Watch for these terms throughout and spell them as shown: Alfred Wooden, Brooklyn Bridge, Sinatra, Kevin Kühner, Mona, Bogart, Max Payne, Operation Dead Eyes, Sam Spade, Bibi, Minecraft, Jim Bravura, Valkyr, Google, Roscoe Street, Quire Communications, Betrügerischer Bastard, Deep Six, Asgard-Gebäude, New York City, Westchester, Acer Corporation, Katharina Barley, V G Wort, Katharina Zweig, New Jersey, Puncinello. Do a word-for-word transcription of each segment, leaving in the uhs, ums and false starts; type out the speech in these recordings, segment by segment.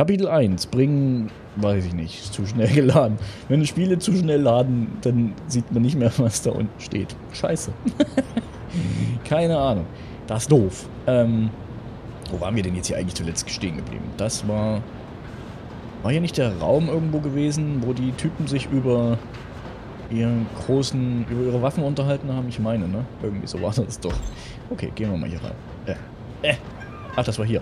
Kapitel eins, bringen, weiß ich nicht, ist zu schnell geladen. Wenn Spiele zu schnell laden, dann sieht man nicht mehr, was da unten steht. Scheiße. Keine Ahnung. Das ist doof. Ähm, wo waren wir denn jetzt hier eigentlich zuletzt stehen geblieben? Das war... War hier nicht der Raum irgendwo gewesen, wo die Typen sich über ihren großen, über ihre Waffen unterhalten haben? Ich meine, ne? Irgendwie so war das doch. Okay, gehen wir mal hier rein. Äh, äh. Ach, das war hier.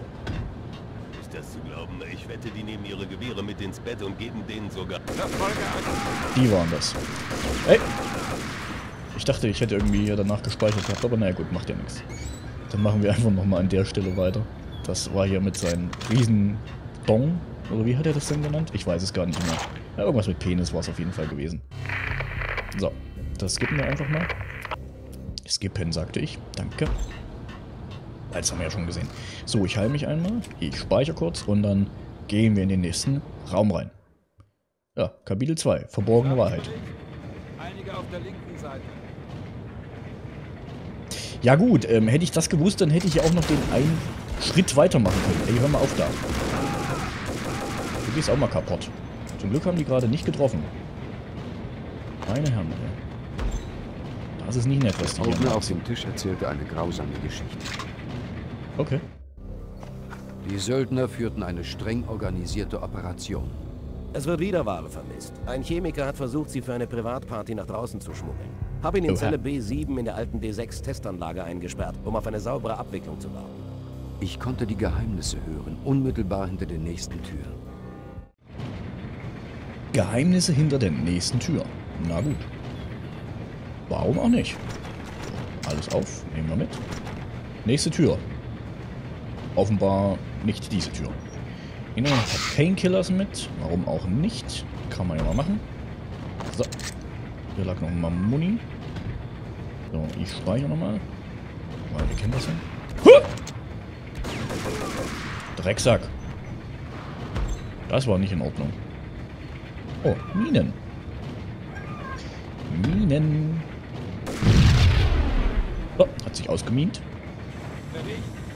Ist das zu glauben? Ich wette, die nehmen ihre Gewehre mit ins Bett und geben denen sogar... Die waren das. Ey! Ich dachte, ich hätte irgendwie hier danach gespeichert gehabt, aber naja gut, macht ja nichts. Dann machen wir einfach nochmal an der Stelle weiter. Das war hier mit seinem riesen Dong. Oder wie hat er das denn genannt? Ich weiß es gar nicht mehr. Ja, irgendwas mit Penis war es auf jeden Fall gewesen. So, das skippen wir einfach mal. Skippen, sagte ich. Danke. Das haben wir ja schon gesehen. So, ich heile mich einmal. Ich speichere kurz und dann gehen wir in den nächsten Raum rein. Ja, Kapitel zwei. Verborgene Wahrheit. Einige auf der linken Seite. Ja gut, ähm, hätte ich das gewusst, dann hätte ich ja auch noch den einen Schritt weitermachen können. Ey, hör mal auf da. Du gehst auch mal kaputt. Zum Glück haben die gerade nicht getroffen. Meine Herren. Das ist nicht nett, was die hier machen. Auf dem Tisch erzählte eine grausame Geschichte. Okay. Die Söldner führten eine streng organisierte Operation. Es wird wieder Ware vermisst. Ein Chemiker hat versucht, sie für eine Privatparty nach draußen zu schmuggeln. Hab ihn in Zelle B sieben in der alten D sechs Testanlage eingesperrt, um auf eine saubere Abwicklung zu warten. Ich konnte die Geheimnisse hören, unmittelbar hinter den nächsten Türen. Geheimnisse hinter der nächsten Tür. Na gut. Warum auch nicht? Alles auf, nehmen wir mit. Nächste Tür. Offenbar nicht diese Tür. Genau, Painkillers mit. Warum auch nicht? Kann man ja mal machen. So. Hier lag noch mal Muni. So, ich speichere nochmal. Weil wir kennen das ja. Drecksack. Das war nicht in Ordnung. Oh, Minen. Minen. Oh, hat sich ausgemint.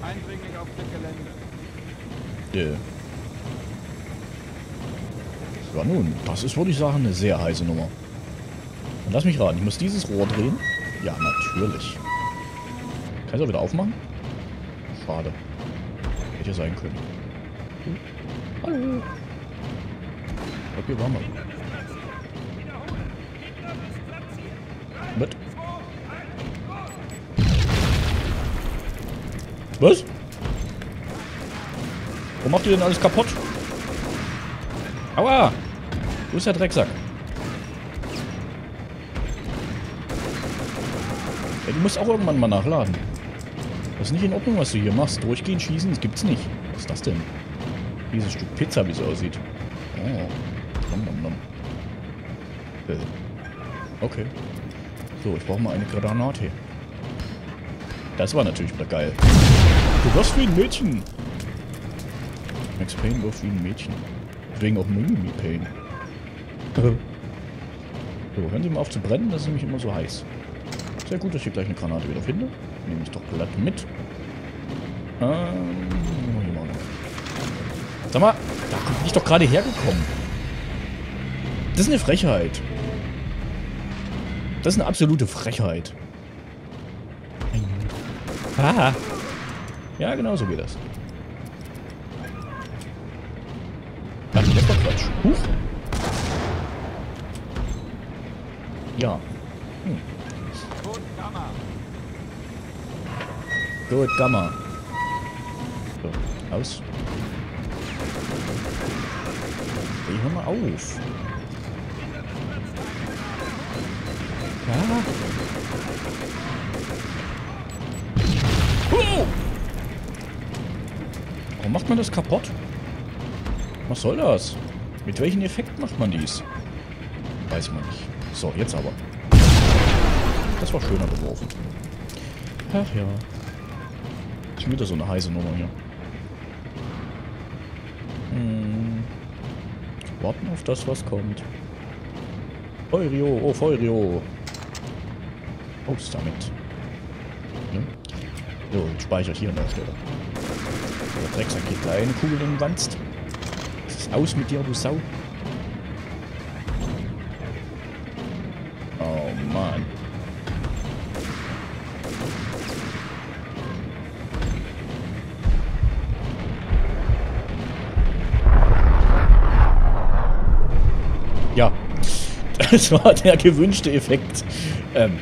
Eindringlich auf der Gelände. Äh. Ja nun, das ist, würde ich sagen, eine sehr heiße Nummer. Und lass mich raten, ich muss dieses Rohr drehen? Ja, natürlich. Kann ich auch wieder aufmachen? Schade. Hätte ja sein können. Hm. Hallo. Okay, waren wir. Mit. Was? Wo macht ihr denn alles kaputt? Aua! Wo ist der Drecksack? Ja, du musst auch irgendwann mal nachladen. Das ist nicht in Ordnung, was du hier machst. Durchgehen, schießen, das gibt's nicht. Was ist das denn? Dieses Stück Pizza, wie es aussieht. Oh. Nom, nom, nom. Äh. Okay. So, ich brauche mal eine Granate. Das war natürlich wieder geil. Du wirst wie ein Mädchen. Max Payne wirft wie ein Mädchen. Deswegen auch Mimimi Payne. So, hören Sie mal auf zu brennen, das ist nämlich immer so heiß. Sehr gut, dass ich hier gleich eine Granate wieder finde. Nehme ich doch glatt mit. Ähm, sag mal, da bin ich doch gerade hergekommen. Das ist eine Frechheit. Das ist eine absolute Frechheit. Ah. Ja, genau so geht das. Das ist doch Quatsch. Huch. Ja. Hm. Gut, Gamma. Gut, Gamma. So, aus. Hey, hör mal auf. Ja. Warum macht man das kaputt? Was soll das? Mit welchem Effekt macht man dies? Weiß man nicht. So, jetzt aber. Das war schöner geworfen. Ach ja. Ist wieder so eine heiße Nummer hier. Hm. Warten auf das, was kommt. Feurio, oh Feurio. Aus damit. So, jetzt speichere ich hier an der Stelle. Der Drecksack geht da eine Kugel in den Wanst. Aus mit dir, du Sau. Oh Mann. Ja, das war der gewünschte Effekt. Ähm.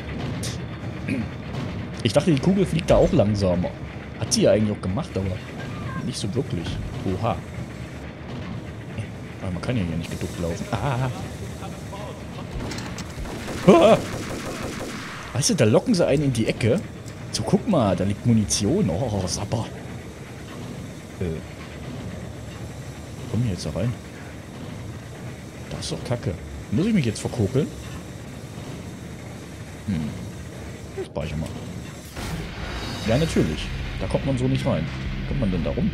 Ich dachte, die Kugel fliegt da auch langsamer. Hat sie ja eigentlich auch gemacht, aber nicht so wirklich. Oha. Aber man kann ja hier nicht geduckt laufen. Ah. Ah. Weißt du, da locken sie einen in die Ecke. So, guck mal, da liegt Munition. Oh, Sapper. Äh. Komm hier jetzt da rein. Das ist doch kacke. Muss ich mich jetzt verkokeln? Hm. Das speichern wir mal. Ja, natürlich. Da kommt man so nicht rein. Kommt man denn da rum?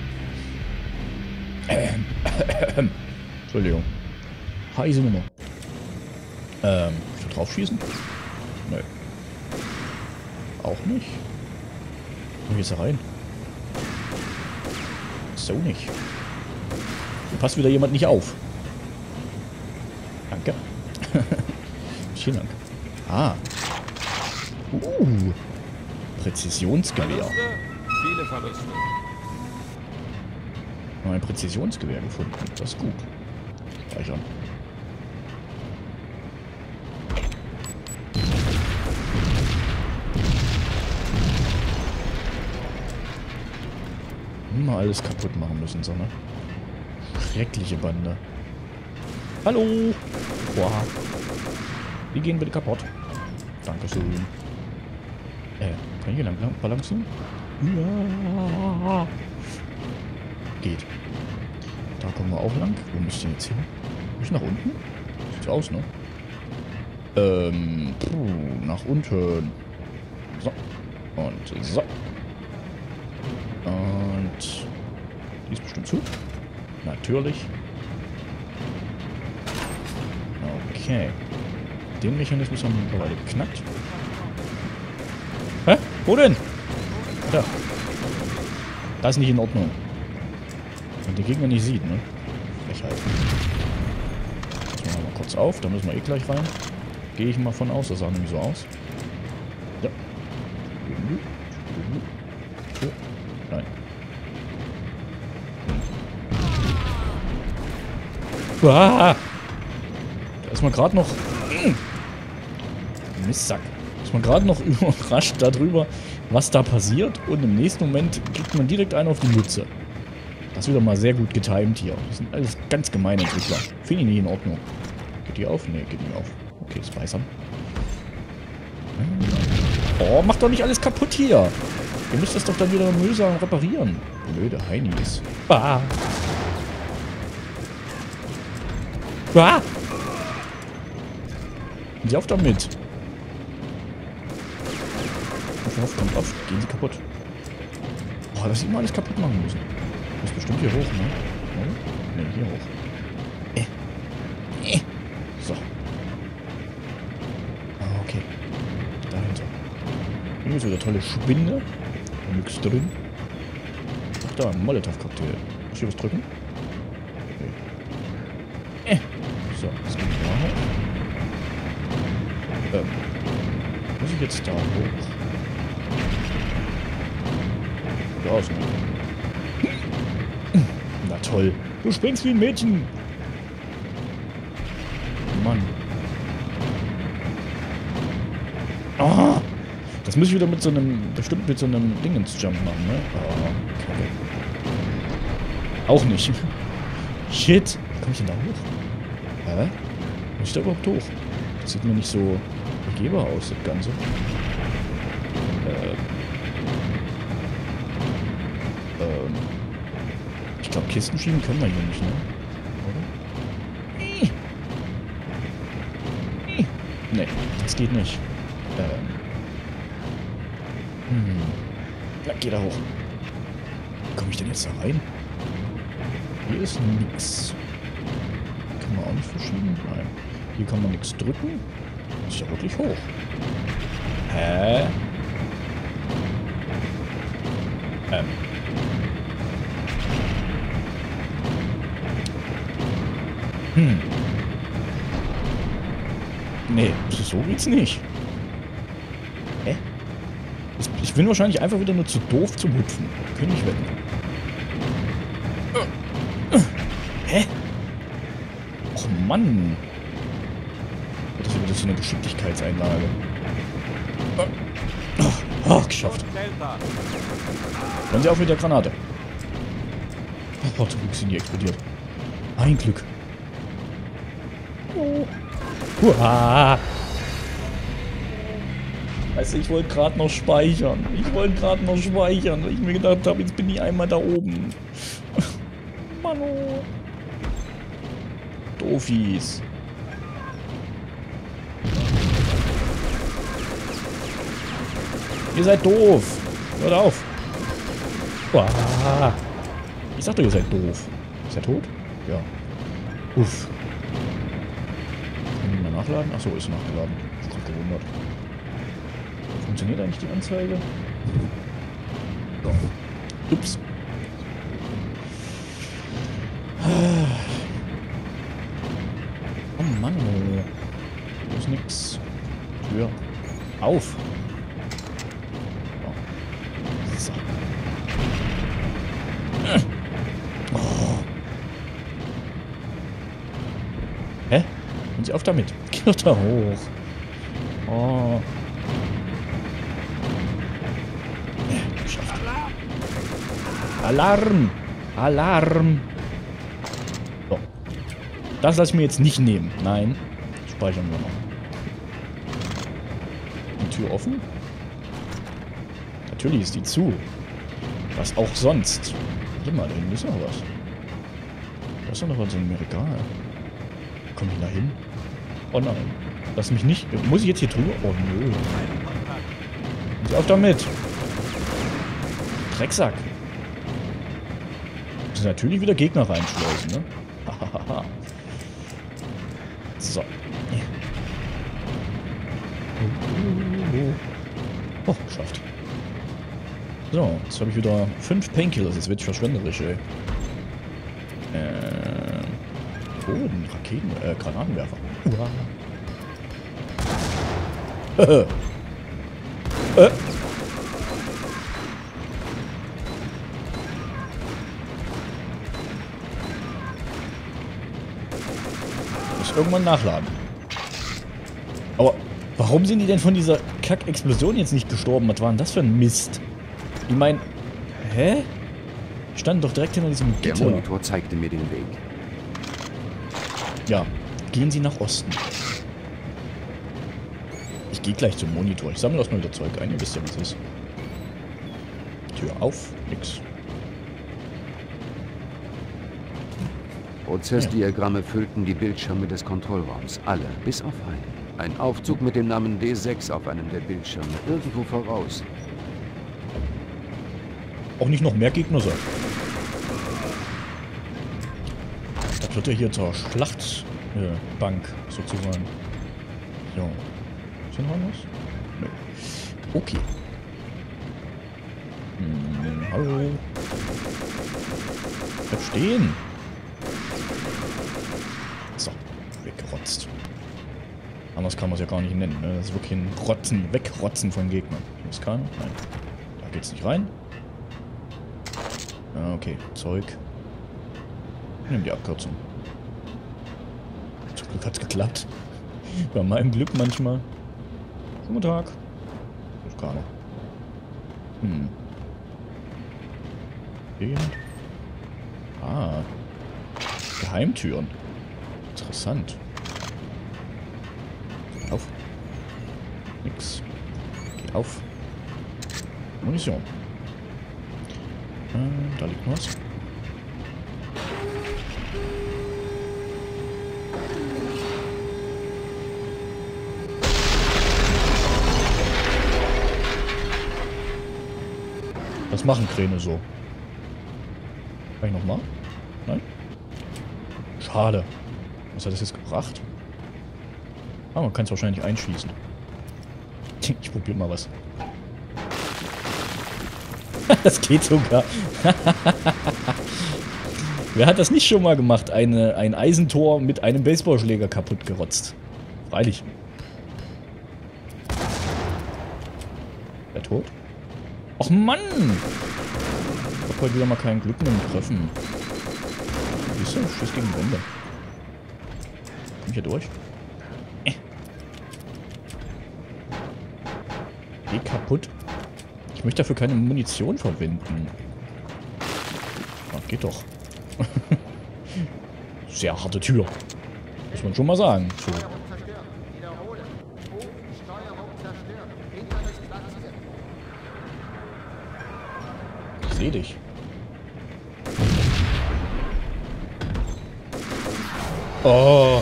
Ähm, äh, äh, Entschuldigung. Heise Nummer. Ähm, muss ich da drauf schießen? Nö. Auch nicht. Wie ist da rein? So nicht. Hier passt wieder jemand nicht auf. Danke. Vielen Dank. Ah. Uh. Präzisionsgewehr. Viele Verluste. Haben wir ein Präzisionsgewehr gefunden. Das ist gut. Speichern. Immer alles kaputt machen müssen, so, ne? Schreckliche Bande. Hallo! Boah. Die gehen bitte kaputt. Dankeschön. Äh, kann ich hier lang balancieren? Ja. Geht. Da kommen wir auch lang. Wo müsst ihr jetzt hin? Nicht nach unten? Sieht aus, ne? Ähm, puh, nach unten. So. Und so. Und. Die ist bestimmt zu. Natürlich. Okay. Den Mechanismus haben wir mittlerweile geknackt. Hä? Wo denn? Da. Das ist nicht in Ordnung. Wenn der Gegner nicht sieht, ne? Frechheit. Das machen wir mal kurz auf, da müssen wir eh gleich rein. Gehe ich mal von aus, das sah nämlich so aus. Ja. Nein. Uah! Da ist man gerade noch... Mistsack. Ist man gerade noch überrascht darüber, was da passiert, und im nächsten Moment kriegt man direkt einen auf die Mütze. Das ist wieder mal sehr gut getimed hier. Das sind alles ganz gemeine Entwickler. Finde ich nicht in Ordnung. Geht die auf? Ne, geht nicht auf. Okay, speichern. Oh, macht doch nicht alles kaputt hier. Ihr müsst das doch dann wieder mühsam reparieren. Blöde Heinis. Ah. Ah. Und auf damit. Auf, kommt auf, gehen sie kaputt. Boah, dass sie immer alles kaputt machen müssen. Muss bestimmt hier hoch, ne? Ne, hier hoch. Äh. Äh. So. Ah, okay. Dahinter. Hier ist so eine tolle Spinde. Nix drin. Ach da, ein Molotov-Cocktail. Muss ich hier was drücken? Okay. Äh. So, das geht da hoch. Ähm. Muss ich jetzt da hoch? Aus. Na toll. Du springst wie ein Mädchen. Mann. Oh, das muss ich wieder mit so einem, bestimmt mit so einem Dingens-Jump machen, ne? Oh, Kacke. Auch nicht. Shit. Komm ich denn da hoch? Hä? Muss ich da überhaupt hoch? Das sieht mir nicht so begehbar aus, das Ganze. Äh. Ich glaube, Kisten schieben können wir hier nicht, ne? Oder? Ne, das geht nicht. Ähm. Hm. Ja, geh da hoch. Wie komme ich denn jetzt da rein? Hier ist nix. Kann man auch nicht verschieben? Nein. Hier kann man nichts drücken. Das ist ja wirklich hoch. Hä? Ähm. Hm. Nee, so geht's nicht. Hä? Ich bin wahrscheinlich einfach wieder nur zu doof zum Hüpfen. Könnte ich wetten. Hä? Och Mann. Das ist wieder so eine Geschicklichkeitseinlage. Oh, geschafft. Dann sie auf mit der Granate. Oh, zum Glück sind die explodiert. Ein Glück. Oh. Uah. Weißt du, ich wollte gerade noch speichern. Ich wollte gerade noch speichern, weil ich mir gedacht habe, jetzt bin ich einmal da oben. Mano. Doofies. Ihr seid doof. Hört auf. Uah. Ich sag doch, ihr seid doof. Ist er tot? Ja. Uff. Kann ich mal nachladen? Achso, ist nachgeladen. Ich hab gewundert. Funktioniert eigentlich die Anzeige? So. Ups. Oh Mann, da ist nix. Tür. Auf. Auf damit. Geht da hoch. Oh. Ja, geschafft. Alarm! Alarm! So. Das lasse ich mir jetzt nicht nehmen. Nein. Speichern wir noch. Die Tür offen? Natürlich ist die zu. Was auch sonst. Warte mal, da hinten ist noch was. Da ist doch noch was in dem Regal. Komm ich da hin? Oh nein. Lass mich nicht. Muss ich jetzt hier drüber? Oh nö. Muss auf damit. Drecksack. Muss natürlich wieder Gegner reinschleusen, ne? Hahaha. So. Oh, geschafft. So, jetzt habe ich wieder fünf Painkillers. Jetzt wird ich verschwenderisch, ey. Äh. Boden, Raketen, äh, Granatenwerfer. Uah. äh. Muss irgendwann nachladen. Aber warum sind die denn von dieser Kack-Explosion jetzt nicht gestorben? Was war denn das für ein Mist? Ich meine, hä? Die standen doch direkt hinter diesem Gitter. Der Monitor zeigte mir den Weg. Ja, gehen Sie nach Osten. Ich gehe gleich zum Monitor. Ich sammle erstmal wieder Zeug ein. Ihr wisst ja, was es ist. Tür auf, nix. Prozessdiagramme füllten die Bildschirme des Kontrollraums. Alle, bis auf einen. Ein Aufzug mit dem Namen D sechs auf einem der Bildschirme. Irgendwo voraus. Auch nicht noch mehr Gegner sein. Wird ja hier zur Schlachtbank äh, sozusagen. So. Ist noch was? Nö. Okay. Hm, hallo. Bleib stehen. So. Weggerotzt. Anders kann man es ja gar nicht nennen. Ne? Das ist wirklich ein Rotzen, Wegrotzen von Gegnern. Hier ist keiner? Nein. Da geht's nicht rein. Ah, okay. Zeug. Nimm die Abkürzung. Zum Glück hat's geklappt. Bei meinem Glück manchmal. Guten Tag. Ist keiner. Hm. Hier jemand? Ah. Geheimtüren. Interessant. Geh auf. Nix. Geh auf. Munition. Äh, da liegt was. Was machen Kräne so? Kann ich nochmal? Nein? Schade. Was hat das jetzt gebracht? Ah, man kann es wahrscheinlich einschießen. Ich probiere mal was. Das geht sogar. Wer hat das nicht schon mal gemacht? Eine, ein Eisentor mit einem Baseballschläger kaputt gerotzt. Freilich. Wer tot? Och Mann! Ich hab heute wieder mal kein Glück mit dem Treffen. Siehst du? Schuss gegen Bombe. Komm ich hier durch? Äh. Geh kaputt. Ich möchte dafür keine Munition verwenden. Ah, geht doch. Sehr harte Tür. Muss man schon mal sagen. So. Ich seh dich. Oh.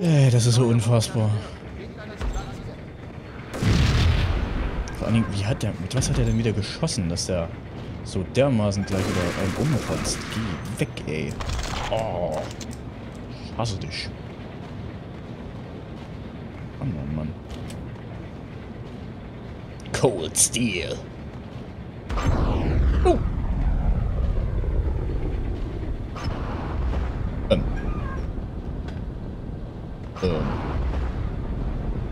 Ey, das ist so unfassbar. Vor allen Dingen, wie hat der, mit was hat er denn wieder geschossen, dass der so dermaßen gleich wieder einen umfasst? Geh weg, ey. Oh. Ich hasse dich. Oh Mann, Mann. Cold Steel. Oh. Ähm. Ähm.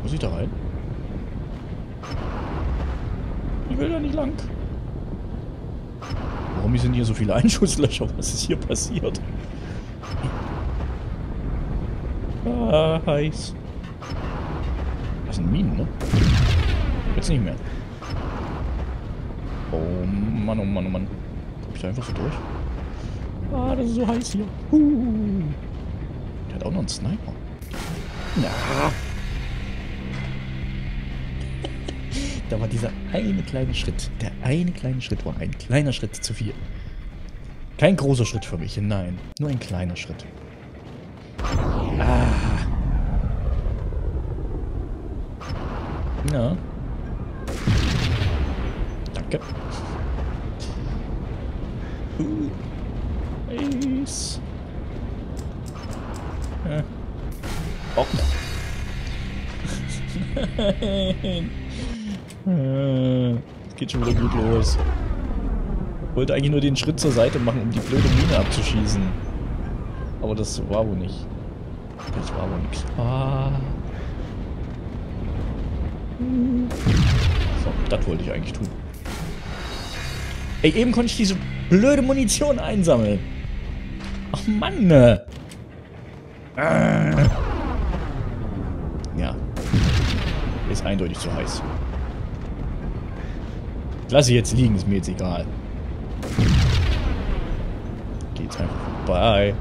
Muss ich da rein? Ich will da nicht lang. Warum sind hier so viele Einschusslöcher? Was ist hier passiert? Ah, heiß. Das sind Minen, ne? Jetzt nicht mehr. Oh Mann, oh Mann, oh Mann. Komm ich da einfach so durch? Ah, das ist so heiß hier. Uh. Der hat auch noch einen Sniper. Na. Da war dieser eine kleine Schritt. Der eine kleine Schritt war ein kleiner Schritt zu viel. Kein großer Schritt für mich, nein. Nur ein kleiner Schritt. Ah. Ja. Danke. Uh. Eis. Ja. Oh. Nein. Es geht schon wieder gut los. Ich wollte eigentlich nur den Schritt zur Seite machen, um die blöde Mine abzuschießen. Aber das war wohl nicht. Das war wohl nix. Ah. So, das wollte ich eigentlich tun. Ey, eben konnte ich diese blöde Munition einsammeln. Ach Mann. Ne. Ah. Ja. Ist eindeutig zu heiß. Lass sie jetzt liegen, ist mir jetzt egal. Geht's einfach vorbei.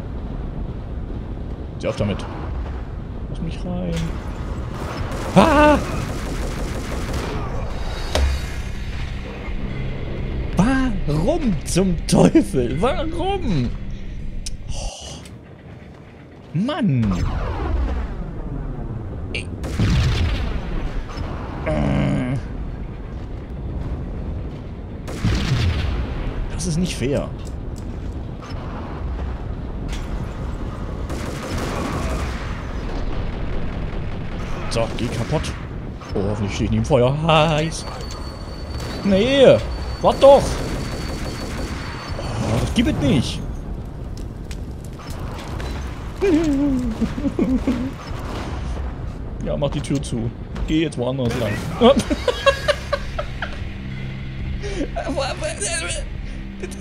Sieh auf damit. Lass mich rein. Ah! Warum zum Teufel? Warum? Oh. Mann! Ey. Äh. Das ist nicht fair. So, geh kaputt. Oh, hoffentlich stehe ich nicht im Feuer. Heiß. Nee, warte doch. Oh, das gibt es nicht. Ja, mach die Tür zu. Geh jetzt woanders lang.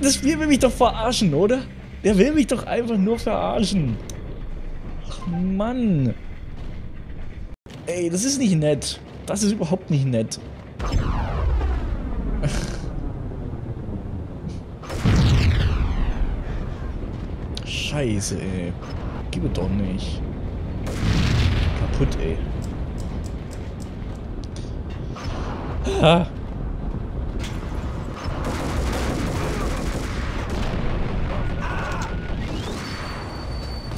Das Spiel will mich doch verarschen, oder? Der will mich doch einfach nur verarschen. Ach, Mann. Ey, das ist nicht nett. Das ist überhaupt nicht nett. Scheiße, ey. Gib es doch nicht. Kaputt, ey. Ah.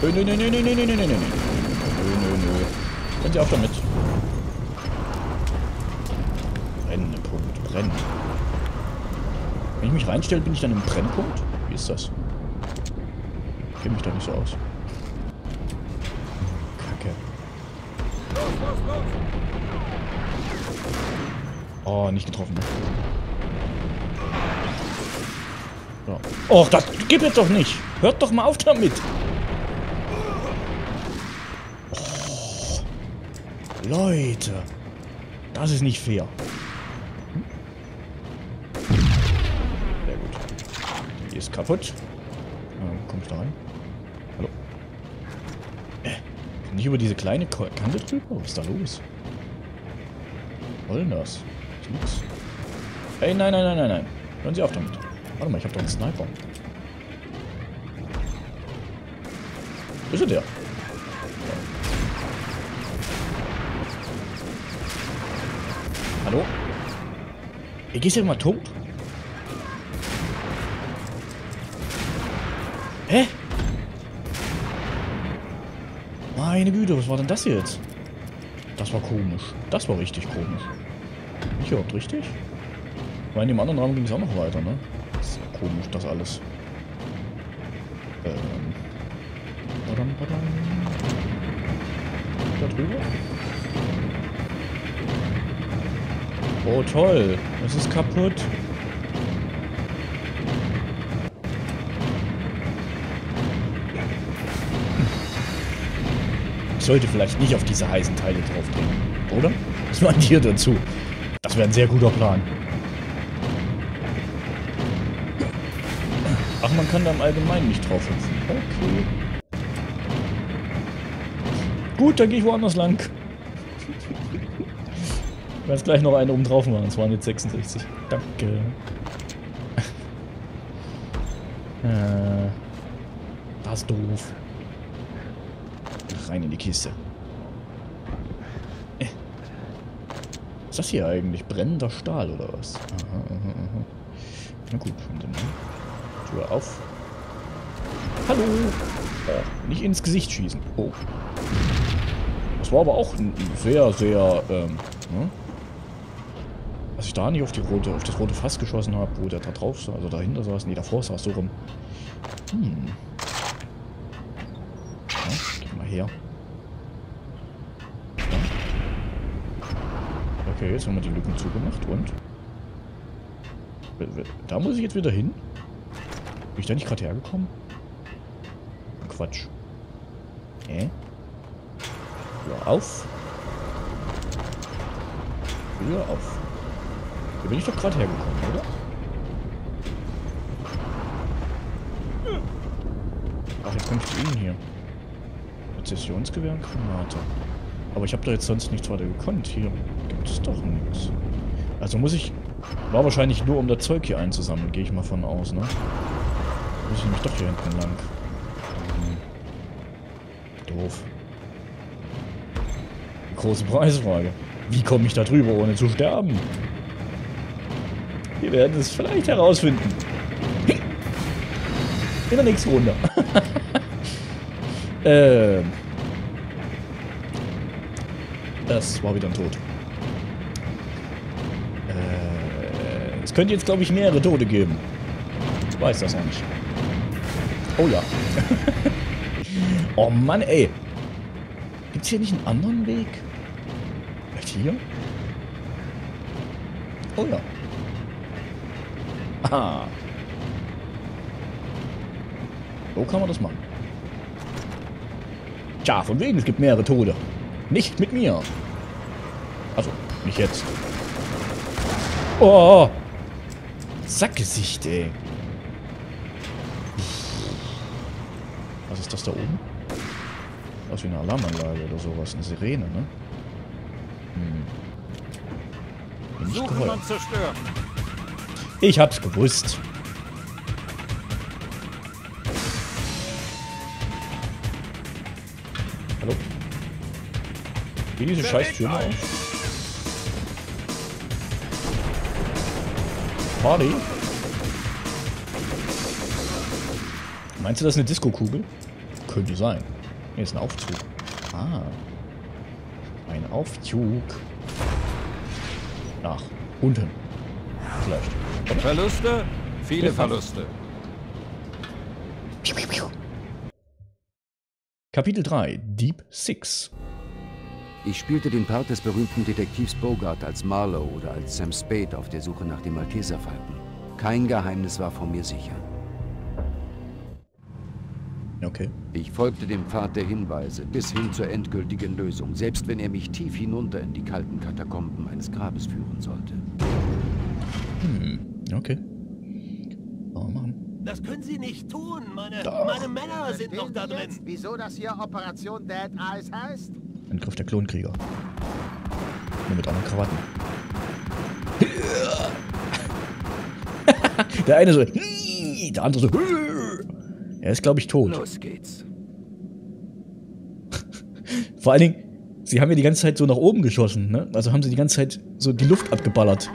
Nö, nö, nö, nö, nö, nö, nö, nö, nö, nö, nö. Könnt ihr auch damit. Brennpunkt, brennen. Wenn ich mich reinstelle, bin ich dann im Brennpunkt? Wie ist das? Ich kenne mich doch nicht so aus. Kacke. Oh, nicht getroffen. Ja. Och, das gibt es doch nicht. Hört doch mal auf damit. Och, Leute. Das ist nicht fair. Sehr gut. Die ist kaputt. Ähm, kommst du rein? Hallo? Äh, kann ich über diese kleine Kante drüber? Was ist da los? Was soll denn das? Ey, nein, nein, nein, nein, nein. Hören Sie auf damit. Warte mal, ich hab doch einen Sniper. Wo ist der? Hallo? Ey, gehst du ja immer tot? Hä? Meine Güte, was war denn das jetzt? Das war komisch. Das war richtig komisch. Ich überhaupt richtig? Weil in dem anderen Raum ging es auch noch weiter, ne? Das ist ja komisch, das alles. Ähm. Badam, badam. Da drüber? Oh toll, es ist kaputt. Ich sollte vielleicht nicht auf diese heißen Teile draufdrücken, oder? Was meint ihr dazu? Das wäre ein sehr guter Plan. Ach, man kann da im Allgemeinen nicht drauf hüpfen. Okay. Gut, dann gehe ich woanders lang. Ich werde gleich noch eine oben drauf machen, das waren jetzt sechsundsechzig. Danke. äh, das ist doof. Rein in die Kiste. Äh. Was ist das hier eigentlich? Brennender Stahl oder was? Aha, aha, aha. Na gut, und dann Tür auf. Hallo! Äh, nicht ins Gesicht schießen. Oh. Das war aber auch ein sehr, sehr, ähm, ne? Dass ich da nicht auf, die rote, auf das rote Fass geschossen habe, wo der da drauf saß, also dahinter saß, nee, davor saß, so rum. Hm. Ja, geh mal her. Ja. Okay, jetzt haben wir die Lücken zugemacht und? Da muss ich jetzt wieder hin? Bin ich da nicht gerade hergekommen? Quatsch. Hä? Äh? Ja, auf. Tür auf. Da bin ich doch gerade hergekommen, oder? Ach, jetzt komme ich zu Ihnen hier. Präzisionsgewehr und Granate. Aber ich habe da jetzt sonst nichts weiter gekonnt. Hier gibt es doch nichts. Also muss ich... War wahrscheinlich nur, um das Zeug hier einzusammeln, gehe ich mal von aus, ne? Muss ich mich doch hier hinten lang. Hm. Doof. Große Preisfrage. Wie komme ich da drüber, ohne zu sterben? Wir werden es vielleicht herausfinden. In der nächsten Runde. ähm. Das war wieder ein Tod. Äh, es könnte jetzt, glaube ich, mehrere Tote geben. Ich weiß das noch nicht. Oh ja. Oh Mann, ey. Gibt's hier nicht einen anderen Weg? Vielleicht hier? Oh ja. Ah. So kann man das machen. Tja, von wegen, es gibt mehrere Tode. Nicht mit mir. Also, nicht jetzt. Oh. Sackgesicht, ey. Was ist das da oben? Aus wie eine Alarmanlage oder sowas. Eine Sirene, ne? Hm. Bin ich geholfen. Ich hab's gewusst. Hallo? Geh diese scheiß Tür mal auf. Party? Meinst du, das ist eine Disco-Kugel? Könnte sein. Hier ist ein Aufzug. Ah. Ein Aufzug. Nach unten. Vielleicht. Verluste, viele Verluste. Kapitel drei, Deep Six. Ich spielte den Part des berühmten Detektivs Bogart als Marlow oder als Sam Spade auf der Suche nach dem Malteserfalken. Kein Geheimnis war von mir sicher. Okay. Ich folgte dem Pfad der Hinweise bis hin zur endgültigen Lösung, selbst wenn er mich tief hinunter in die kalten Katakomben eines Grabes führen sollte. Hm, okay. Oh Mann. Das können Sie nicht tun, meine, meine Männer sind noch da drin. Wieso das hier Operation Dead Eyes heißt? Angriff der Klonkrieger. Nur mit anderen Krawatten. Der eine so, der andere so. Er ist, glaube ich, tot. Los geht's. Vor allen Dingen, sie haben ja die ganze Zeit so nach oben geschossen, ne? Also haben sie die ganze Zeit so die Luft abgeballert.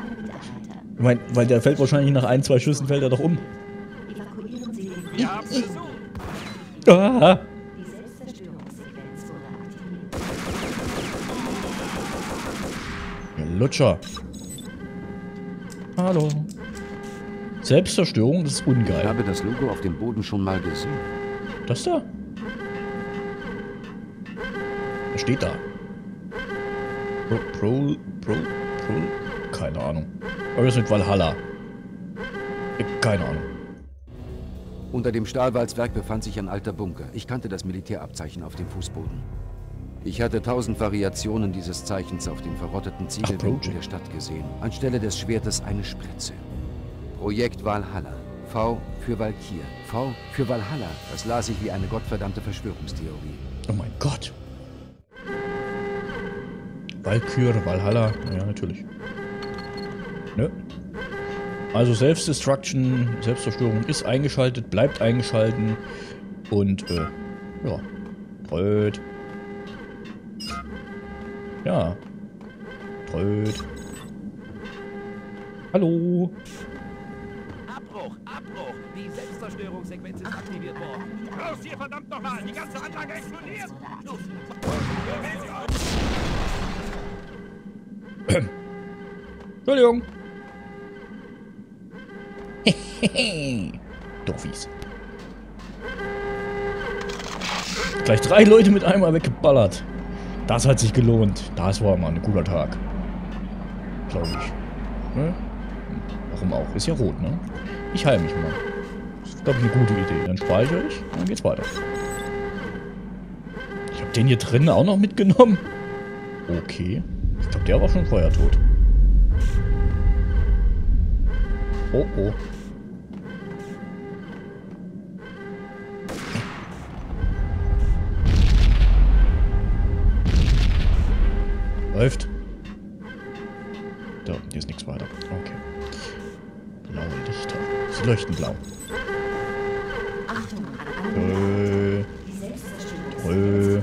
Ich meine, weil der fällt wahrscheinlich nach ein, zwei Schüssen fällt er doch um. Evakuieren Sie den ja, ah. Die Selbstzerstörungssequenz wurde aktiviert. Lutscher. Hallo. Selbstzerstörung, das ist ungeil. Ich habe das Logo auf dem Boden schon mal gesehen. Das da? Was steht da? Pro, pro, pro, pro, keine Ahnung. Irgendwas mit Valhalla. Keine Ahnung. Unter dem Stahlwalzwerk befand sich ein alter Bunker. Ich kannte das Militärabzeichen auf dem Fußboden. Ich hatte tausend Variationen dieses Zeichens auf den verrotteten Ziegelwänden der Stadt gesehen. Anstelle des Schwertes eine Spritze. Projekt Valhalla. V für Valkyr. V für Valhalla. Das las ich wie eine gottverdammte Verschwörungstheorie. Oh mein Gott. Valkyr, Valhalla. Ja, natürlich. Ne? Also Selbstdestruction, Selbstzerstörung ist eingeschaltet, bleibt eingeschalten. Und, äh, ja. Tröd. Ja. Tröd. Hallo. Abbruch! Die Selbstzerstörungssequenz ist aktiviert worden. Raus hier, verdammt nochmal! Die ganze Anlage explodiert! Entschuldigung! Doofies. Gleich drei Leute mit einmal weggeballert. Das hat sich gelohnt. Das war mal ein guter Tag. Glaube ich. Ne? Warum auch? Ist ja rot, ne? Ich heile mich mal. Das ist, glaube ich, eine gute Idee. Dann speichere ich und dann geht's weiter. Ich habe den hier drin auch noch mitgenommen. Okay. Ich glaube, der war schon vorher tot. Oh, oh. Läuft. Da, hier ist nichts weiter. Okay. Blaue Lichter. Sie leuchten blau. Achtung, äh. Äh.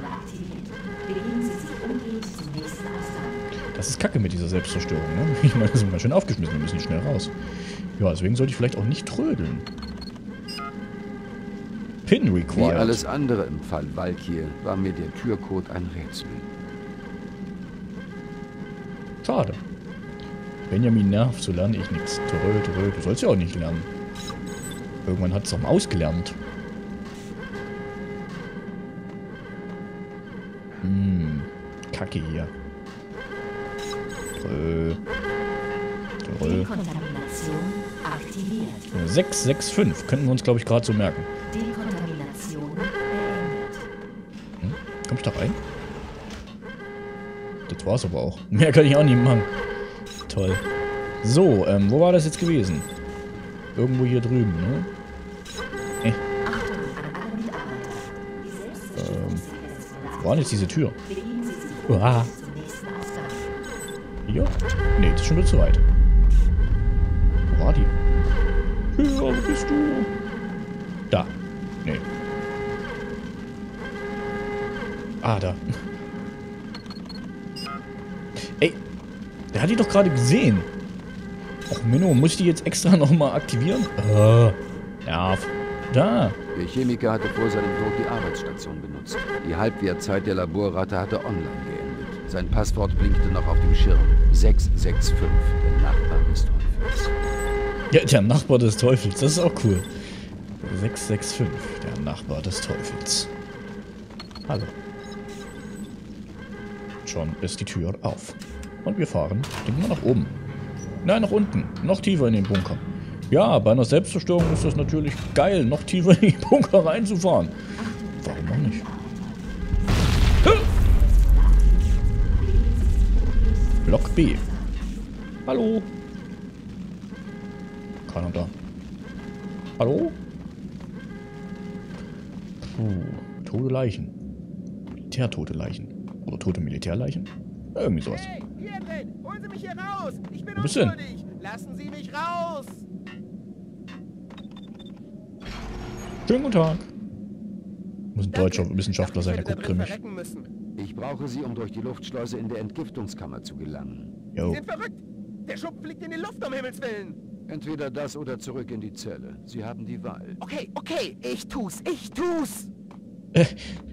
Das ist Kacke mit dieser Selbstzerstörung, ne? Ich meine, das sind wir schön aufgeschmissen, wir müssen schnell raus. Ja, deswegen sollte ich vielleicht auch nicht trödeln. Pin required. Wie alles andere im Fall Valkyr war mir der Türcode ein Rätsel. Schade. Benjamin nervt, so lerne ich nichts. Trö, trö, du sollst ja auch nicht lernen. Irgendwann hat es doch mal ausgelernt. Hm, Kacke hier. Trö. Trö. sechs sechs fünf. Könnten wir uns, glaube ich, gerade so merken. Hm? Komm ich da rein? Das war's aber auch. Mehr kann ich auch nicht machen. Toll. So, ähm, wo war das jetzt gewesen? Irgendwo hier drüben, ne? Äh. Ähm, wo war denn jetzt diese Tür? Uah. Ja. Ne, das ist schon wieder zu weit. Wo war die? Ja, wo bist du? Da. Ne. Ah, da. Der hat die doch gerade gesehen. Ach Menno, muss ich die jetzt extra nochmal aktivieren? Äh, nerv. Da. Der Chemiker hatte vor seinem Tod die Arbeitsstation benutzt. Die Halbwertzeit der Laborratte hatte online geendet. Sein Passwort blinkte noch auf dem Schirm. sechs sechs fünf. Der Nachbar des Teufels. Ja, der Nachbar des Teufels. Das ist auch cool. sechs sechs fünf. Der Nachbar des Teufels. Hallo. Schon ist die Tür auf. Und wir fahren, denken wir nach oben. Nein, nach unten. Noch tiefer in den Bunker. Ja, bei einer Selbstzerstörung ist das natürlich geil, noch tiefer in den Bunker reinzufahren. Warum auch nicht? Block B. Hallo. Keiner da. Hallo? Puh, tote Leichen. Militärtote Leichen. Oder tote Militärleichen? Irgendwie sowas. Hey, hier drin! Holen Sie mich hier raus! Ich bin unschuldig! Lassen Sie mich raus! Schönen guten Tag. Muss ein deutscher Wissenschaftler sein, der guckt grimmig. Ich brauche Sie, um durch die Luftschleuse in der Entgiftungskammer zu gelangen. Jo. Sie sind verrückt! Der Schuppen fliegt in die Luft, um Himmels Willen! Entweder das oder zurück in die Zelle. Sie haben die Wahl. Okay, okay, ich tu's, ich tu's! Äh,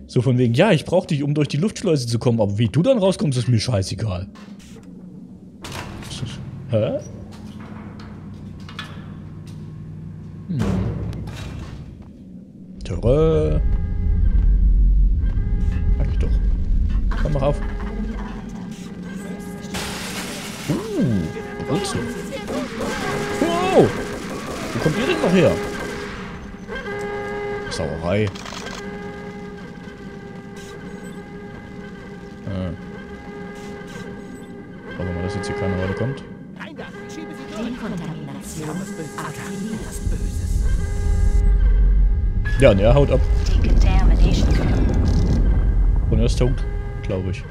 so von wegen, ja, ich brauch dich, um durch die Luftschleuse zu kommen, aber wie du dann rauskommst, ist mir scheißegal. Hä? Hm. Töre. Sag ich doch. Komm, mach auf. Uh, Rutze. Wow! Wo kommt ihr denn noch her? Sauerei. Äh. Hoffen wir, dass jetzt hier keiner weiterkommt. Nein, da! Schiebe sie durch! Dekontamination aktiviert das Böses. Ja, ne, er haut ab. Und er ist tot, glaube ich.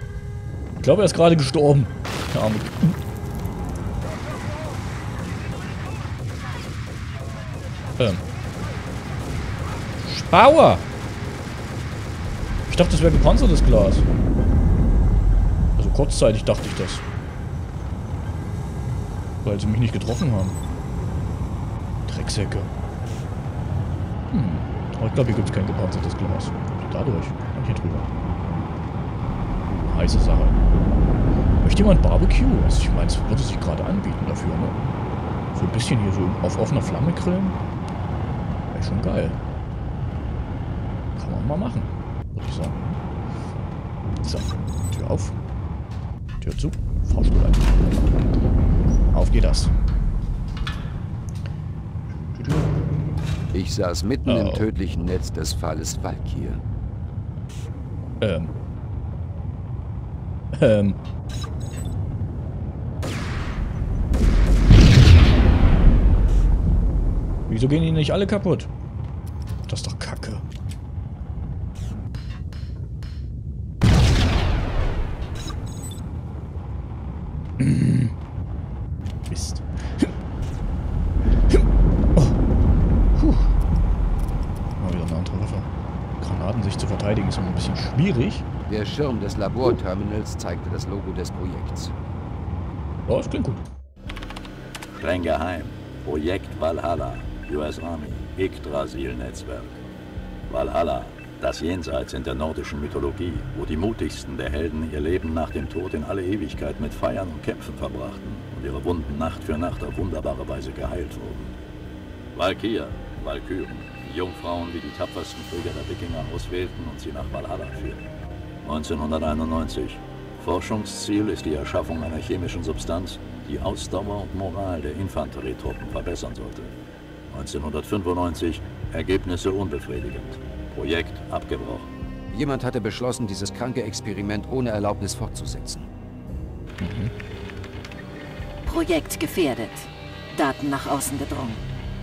Ich glaube, er ist gerade gestorben. Der arme. Ähm. Spauer! Ich dachte, das wäre gepanzertes Glas. Also kurzzeitig dachte ich das. Weil sie mich nicht getroffen haben. Drecksäcke. Hm. Aber ich glaube, hier gibt es kein gepanzertes Glas. Dadurch. Und hier drüber. Heiße Sache. Möchte jemand Barbecue? Also ich meine, es würde sich gerade anbieten dafür, ne? So ein bisschen hier so auf offener Flamme grillen. Wäre schon geil. Kann man mal machen, würde ich sagen. So, Tür auf. Tür zu. Fahrstuhl ein. Auf geht das. Ich saß mitten oh. im tödlichen Netz des Falles Valkyr. Ähm. Ähm. Wieso gehen die nicht alle kaputt? Das ist doch Kacke. Mist. Oh. Puh. Mal wieder eine andere Waffe. Granaten sich zu verteidigen ist immer ein bisschen schwierig. Der Schirm des Laborterminals zeigte das Logo des Projekts. Ja, das klingt gut. Streng geheim. Projekt Valhalla. U S Army, Yggdrasil-Netzwerk. Valhalla, das Jenseits in der nordischen Mythologie, wo die mutigsten der Helden ihr Leben nach dem Tod in alle Ewigkeit mit Feiern und Kämpfen verbrachten und ihre Wunden Nacht für Nacht auf wunderbare Weise geheilt wurden. Valkyr, Valkyren, die Jungfrauen, die die tapfersten Krieger der Wikinger auswählten und sie nach Valhalla führten. neunzehnhunderteinundneunzig. Forschungsziel ist die Erschaffung einer chemischen Substanz, die Ausdauer und Moral der Infanterietruppen verbessern sollte. neunzehnhundertfünfundneunzig, Ergebnisse unbefriedigend. Projekt abgebrochen. Jemand hatte beschlossen, dieses kranke Experiment ohne Erlaubnis fortzusetzen. Mhm. Projekt gefährdet. Daten nach außen gedrungen.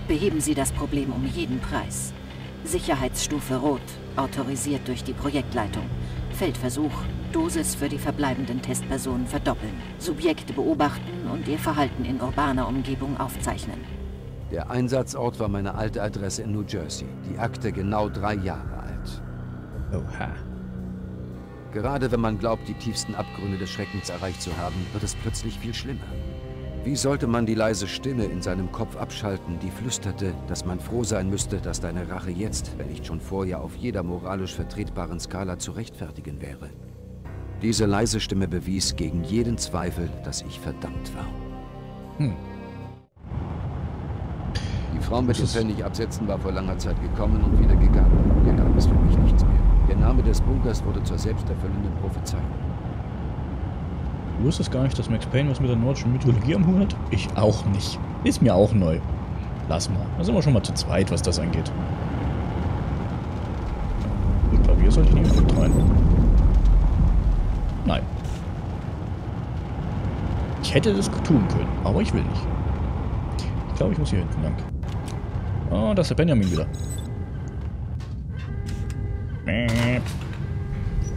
Beheben Sie das Problem um jeden Preis. Sicherheitsstufe Rot, autorisiert durch die Projektleitung. Feldversuch. Dosis für die verbleibenden Testpersonen verdoppeln. Subjekte beobachten und ihr Verhalten in urbaner Umgebung aufzeichnen. Der Einsatzort war meine alte Adresse in New Jersey. Die Akte genau drei Jahre alt. Oha. Gerade wenn man glaubt, die tiefsten Abgründe des Schreckens erreicht zu haben, wird es plötzlich viel schlimmer. Wie sollte man die leise Stimme in seinem Kopf abschalten, die flüsterte, dass man froh sein müsste, dass deine Rache jetzt, wenn nicht schon vorher, auf jeder moralisch vertretbaren Skala zu rechtfertigen wäre? Diese leise Stimme bewies gegen jeden Zweifel, dass ich verdammt war. Hm. Die Frau mit dem Pfennig absetzen war vor langer Zeit gekommen und wieder gegangen. Hier gab es für mich nichts mehr. Der Name des Bunkers wurde zur selbsterfüllenden Prophezeiung. Du wusstest gar nicht, dass Max Payne was mit der nordischen Mythologie am Hut hat? Ich auch nicht. Ist mir auch neu. Lass mal. Da sind wir schon mal zu zweit, was das angeht. Ich glaube, hier sollte ich nicht unbedingt rein. Nein. Ich hätte das tun können, aber ich will nicht. Ich glaube, ich muss hier hinten lang. Oh, das ist der Benjamin wieder.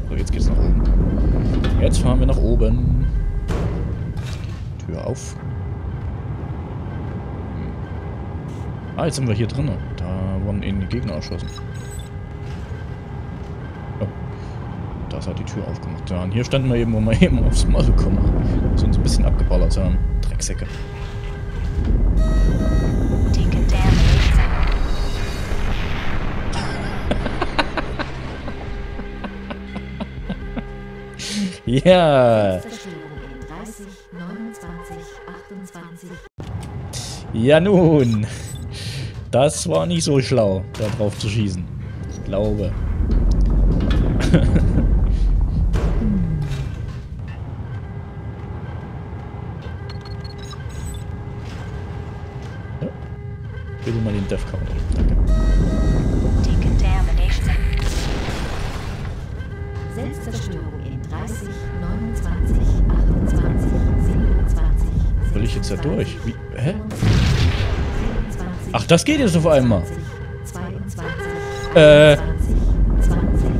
So, jetzt geht's nach oben. Jetzt fahren wir nach oben. Tür auf. Ah, jetzt sind wir hier drin. Da wurden eben die Gegner erschossen. Oh. Das hat die Tür aufgemacht. Ja, und hier standen wir eben, wo wir eben aufs Maul gekommen haben. Dass wir uns ein bisschen abgeballert haben. Drecksäcke. Ja. Ja nun. Das war nicht so schlau, da drauf zu schießen. Ich glaube. Ja. Bitte mal den Death Counter. Danke. Selbstzerstörung in dreißig, neunundzwanzig, achtundzwanzig, siebenundzwanzig. Will ich jetzt da durch? Wie? Hä? Ach, das geht jetzt auf einmal. zweiundzwanzig, äh. zwanzig, zwanzig,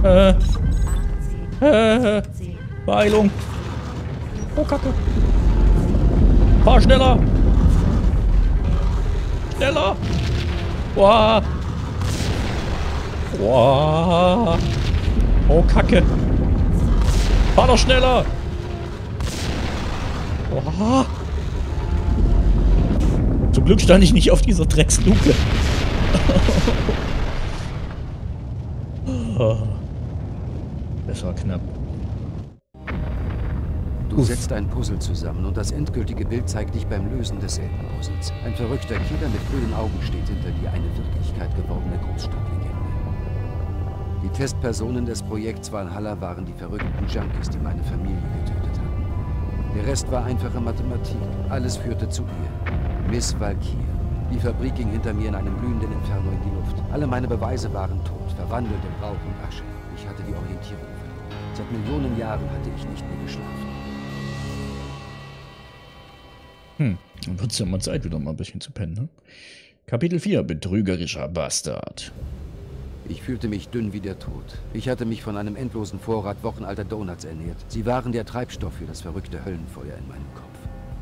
neunzehn, äh. achtzehn, äh. zehn, Beeilung. Oh, Kacke. Fahr schneller. Schneller. Boah. Boah. Oh, Kacke. Fahr doch schneller. Boah. Zum Glück stand ich nicht auf dieser Drecksluke. Das war knapp. Du setzt ein Puzzle zusammen und das endgültige Bild zeigt dich beim Lösen desselben Puzzles. Ein verrückter Killer mit grünen Augen steht hinter dir, eine Wirklichkeit gewordene Großstadtlegende. Die Testpersonen des Projekts Valhalla waren die verrückten Junkies, die meine Familie getötet hatten. Der Rest war einfache Mathematik. Alles führte zu ihr. Miss Valkyr. Die Fabrik ging hinter mir in einem blühenden Inferno in die Luft. Alle meine Beweise waren tot, verwandelt in Rauch und Asche. Ich hatte die Orientierung verloren. Seit Millionen Jahren hatte ich nicht mehr geschlafen. Hm, dann wird es ja mal Zeit, wieder mal ein bisschen zu pennen, ne? Kapitel vier, Betrügerischer Bastard. Ich fühlte mich dünn wie der Tod. Ich hatte mich von einem endlosen Vorrat wochenalter Donuts ernährt. Sie waren der Treibstoff für das verrückte Höllenfeuer in meinem Kopf.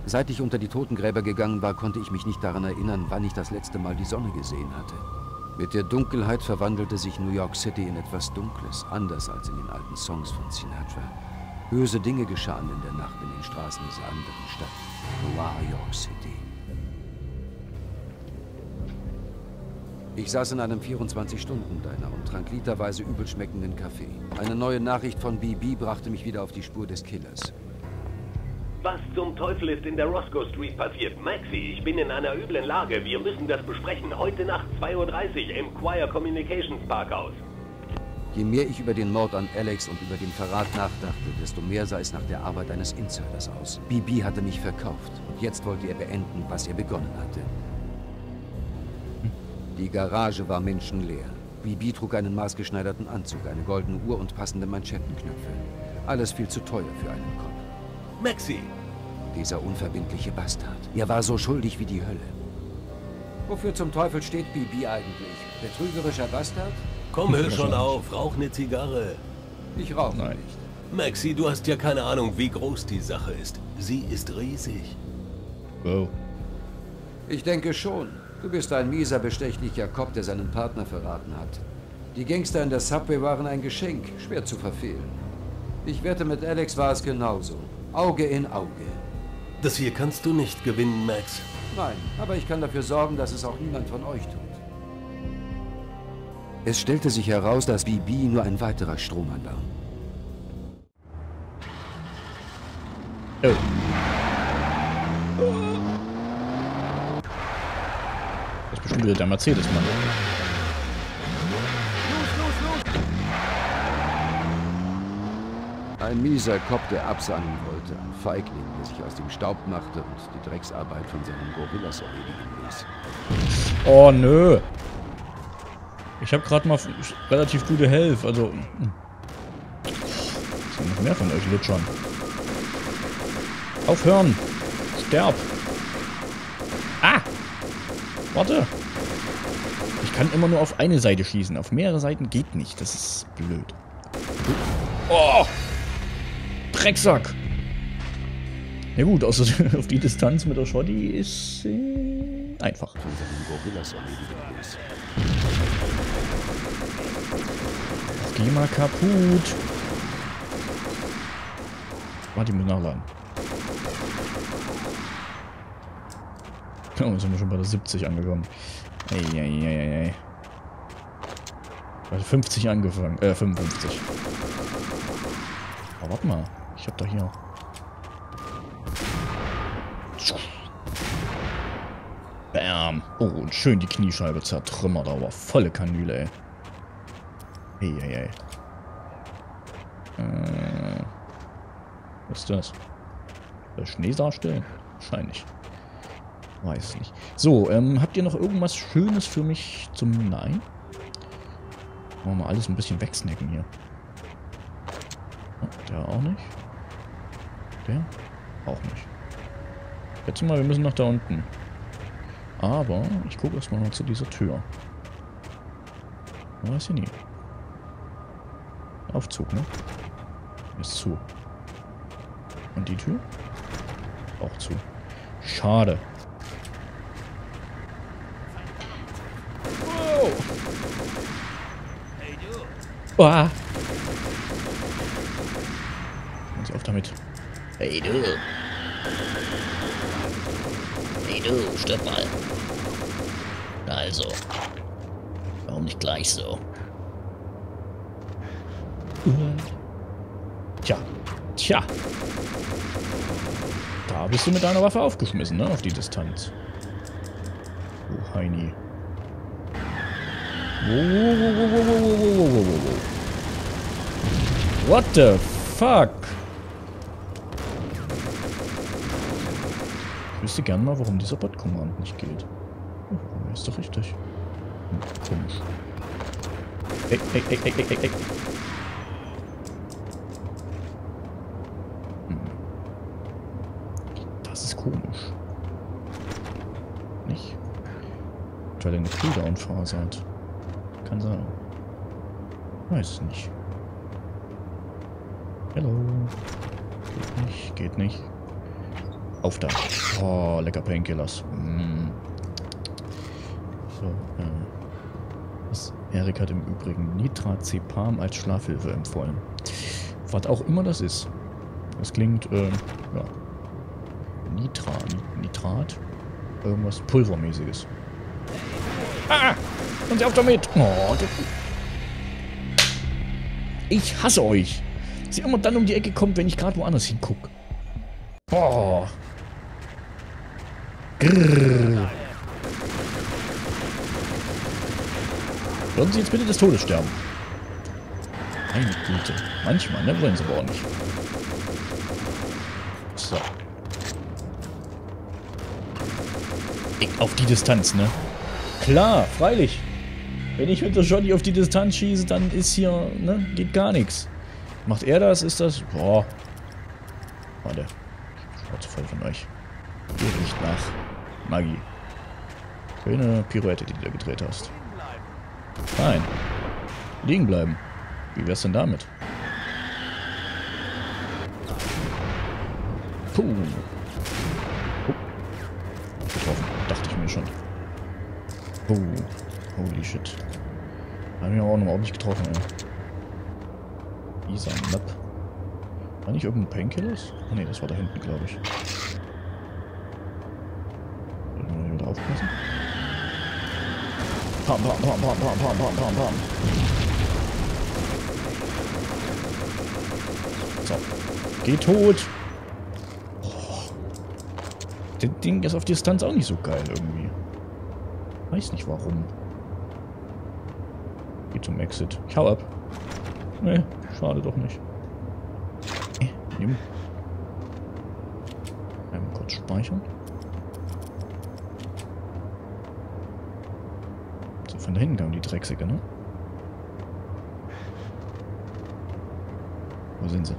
Seit ich unter die Totengräber gegangen war, konnte ich mich nicht daran erinnern, wann ich das letzte Mal die Sonne gesehen hatte. Mit der Dunkelheit verwandelte sich New York City in etwas Dunkles, anders als in den alten Songs von Sinatra. Böse Dinge geschahen in der Nacht in den Straßen dieser anderen Stadt, Noir York City. Ich saß in einem vierundzwanzig-Stunden-Diner und trank literweise übelschmeckenden Kaffee. Eine neue Nachricht von Bibi brachte mich wieder auf die Spur des Killers. Was zum Teufel ist in der Roscoe Street passiert? Maxi, ich bin in einer üblen Lage. Wir müssen das besprechen. Heute Nacht zwei Uhr dreißig im Quire Communications Parkhaus. Je mehr ich über den Mord an Alex und über den Verrat nachdachte, desto mehr sah es nach der Arbeit eines Insiders aus. Bibi hatte mich verkauft und jetzt wollte er beenden, was er begonnen hatte. Die Garage war menschenleer. Bibi trug einen maßgeschneiderten Anzug, eine goldene Uhr und passende Manschettenknöpfe. Alles viel zu teuer für einen Kopf. Maxi! Dieser unverbindliche Bastard. Er war so schuldig wie die Hölle. Wofür zum Teufel steht Bibi eigentlich? Betrügerischer Bastard? Komm, hör schon auf, rauch eine Zigarre. Ich rauche nicht. Maxi, du hast ja keine Ahnung, wie groß die Sache ist. Sie ist riesig. Wow. Ich denke schon. Du bist ein mieser, bestechlicher Cop, der seinen Partner verraten hat. Die Gangster in der Subway waren ein Geschenk, schwer zu verfehlen. Ich wette, mit Alex war es genauso. Auge in Auge. Das hier kannst du nicht gewinnen, Max. Nein, aber ich kann dafür sorgen, dass es auch niemand von euch tut. Es stellte sich heraus, dass Bibi nur ein weiterer Strohmann war. Oh. Das ist bestimmt wieder der Mercedes-Mann. Ein mieser Kopf, der absahnen wollte, ein Feigling, der sich aus dem Staub machte und die Drecksarbeit von seinen Gorillas erledigen ließ. Oh nö. Ich habe gerade mal relativ gute Health, also... Ich kann noch mehr von euch lutschern. Aufhören! Sterb! Ah! Warte! Ich kann immer nur auf eine Seite schießen. Auf mehrere Seiten geht nicht. Das ist blöd. Oh! Drecksack! Ja gut, außer auf die Distanz mit der Schotti ist... Äh, einfach. Geh mal kaputt! Warte, ich muss nachladen. Oh, jetzt sind wir schon bei der siebzig angekommen. Eieieiei. Bei fünfzig angefangen. Äh, fünfundfünfzig. Aber warte mal. Ich hab doch hier... Bam! Oh, und schön die Kniescheibe zertrümmert, aber volle Kanüle, ey. Eieiei. Äh... Was ist das? Der Schnee darstellen? Wahrscheinlich. Weiß nicht. So, ähm, habt ihr noch irgendwas Schönes für mich zum... Nein? Wollen wir mal alles ein bisschen wegsnacken hier. Oh, der auch nicht. Der? Auch nicht. Jetzt mal, wir müssen nach da unten. Aber, ich gucke erstmal noch zu dieser Tür. Man weiß ja nie. Aufzug, ne? Ist zu. Und die Tür? Auch zu. Schade. Wow. Hey, du. Ah. Ganz auf damit. Hey du. Hey du, stirb mal. Also. Warum nicht gleich so? Uh. Tja. Tja. Da bist du mit deiner Waffe aufgeschmissen, ne? Auf die Distanz. Oh, Heini. What the fuck? Ich wüsste gerne mal, warum dieser Bot-Command nicht geht. Oh, ist doch richtig. Hm, komisch. Ey, ey, ey, ey, ey, ey. Komisch. Nicht? Weil er eine Cooldown-Phase hat. Kann sein. Weiß nicht. Hello. Geht nicht, geht nicht. Auf da. Oh, lecker Painkillers. Mm. So, ähm. Was? Erik hat im Übrigen Nitrazepam als Schlafhilfe empfohlen. Was auch immer das ist. Das klingt, ähm, ja. Nitrat, Nitrat, irgendwas Pulvermäßiges. Ah! Und sie auf damit! Oh, ich hasse euch! Dass ihr immer dann um die Ecke kommt, wenn ich gerade woanders hinguck. Oh. Grrr. Würden Sie jetzt bitte des Todes sterben? Meine Güte. Manchmal, ne? Wollen Sie aber auch nicht. So. Auf die Distanz, ne? Klar, freilich. Wenn ich mit der Shotty auf die Distanz schieße, dann ist hier, ne? Geht gar nichts. Macht er das, ist das... Boah. Warte. Ich bin zu voll von euch. Geht nicht nach. Magie. Schöne Pirouette, die du da gedreht hast. Nein. Liegen bleiben. Wie wär's denn damit? Puh. Dachte ich mir schon. Oh, holy shit. Haben wir auch noch ordentlich getroffen, ey. Isa Map. War nicht irgendein Painkillers? Oh ne, das war da hinten, glaube ich. Sollten wir wieder aufpassen? Bam, bam, bam, bam, bam, bam, bam, bam, bam. So. Geh tot! Das Ding ist auf Distanz auch nicht so geil irgendwie. Weiß nicht warum. Geh zum Exit. Ich hau ab. Nee, schade doch nicht. Äh, nimm. Einmal kurz speichern. So, von da hingegangen, die Drecksige, ne? Wo sind sie?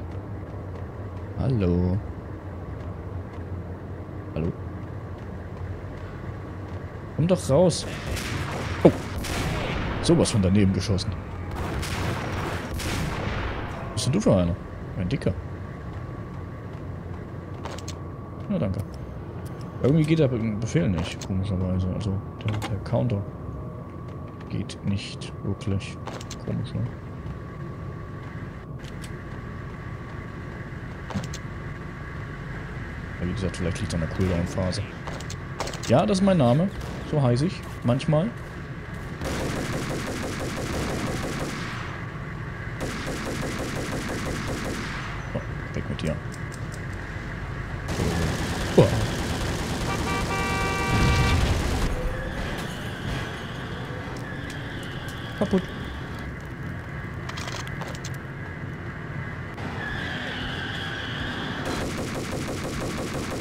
Hallo? Hallo? Komm doch raus! Oh! Sowas von daneben geschossen. Was bist denn du für einer? Ein Dicker. Na danke. Irgendwie geht der Befehl nicht, komischerweise. Also der, der Counter geht nicht wirklich. Komisch, ne? Ja, wie gesagt, vielleicht liegt es an der Cooldown-Phase. Ja, das ist mein Name. So heiße ich. Manchmal. Oh, weg mit dir. Oh. Kaputt.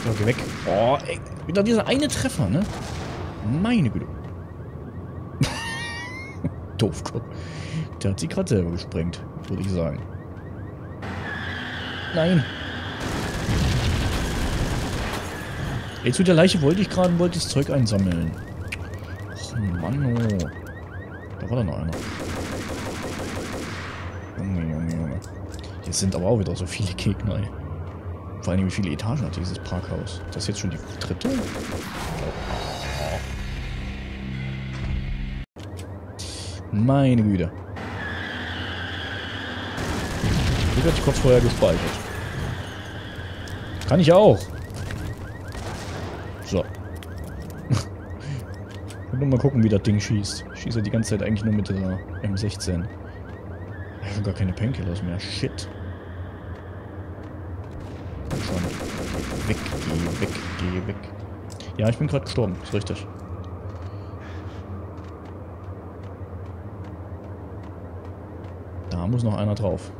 So, geh weg. Oh, ey. Wieder dieser eine Treffer, ne? Meine Güte. Doofkopf. Der hat sie gerade selber gesprengt, würde ich sagen. Nein. Jetzt mit der Leiche wollte ich gerade wollte ich das Zeug einsammeln. Och, Mann, oh. Da war doch noch einer. Junge, Junge, Junge. Jetzt sind aber auch wieder so viele Gegner, ey. Vor allem, wie viele Etagen hat dieses Parkhaus? Das ist jetzt schon die dritte? Meine Güte. Ich hatte kurz vorher gespeichert. Kann ich auch. So. Ich will nur mal gucken, wie das Ding schießt. Ich schieße die ganze Zeit eigentlich nur mit der M sechzehn. Ich habe gar keine Painkillers mehr. Shit. Schon. Weg, geh weg, geh weg. Ja, ich bin gerade gestorben. Ist richtig. Da muss noch einer drauf.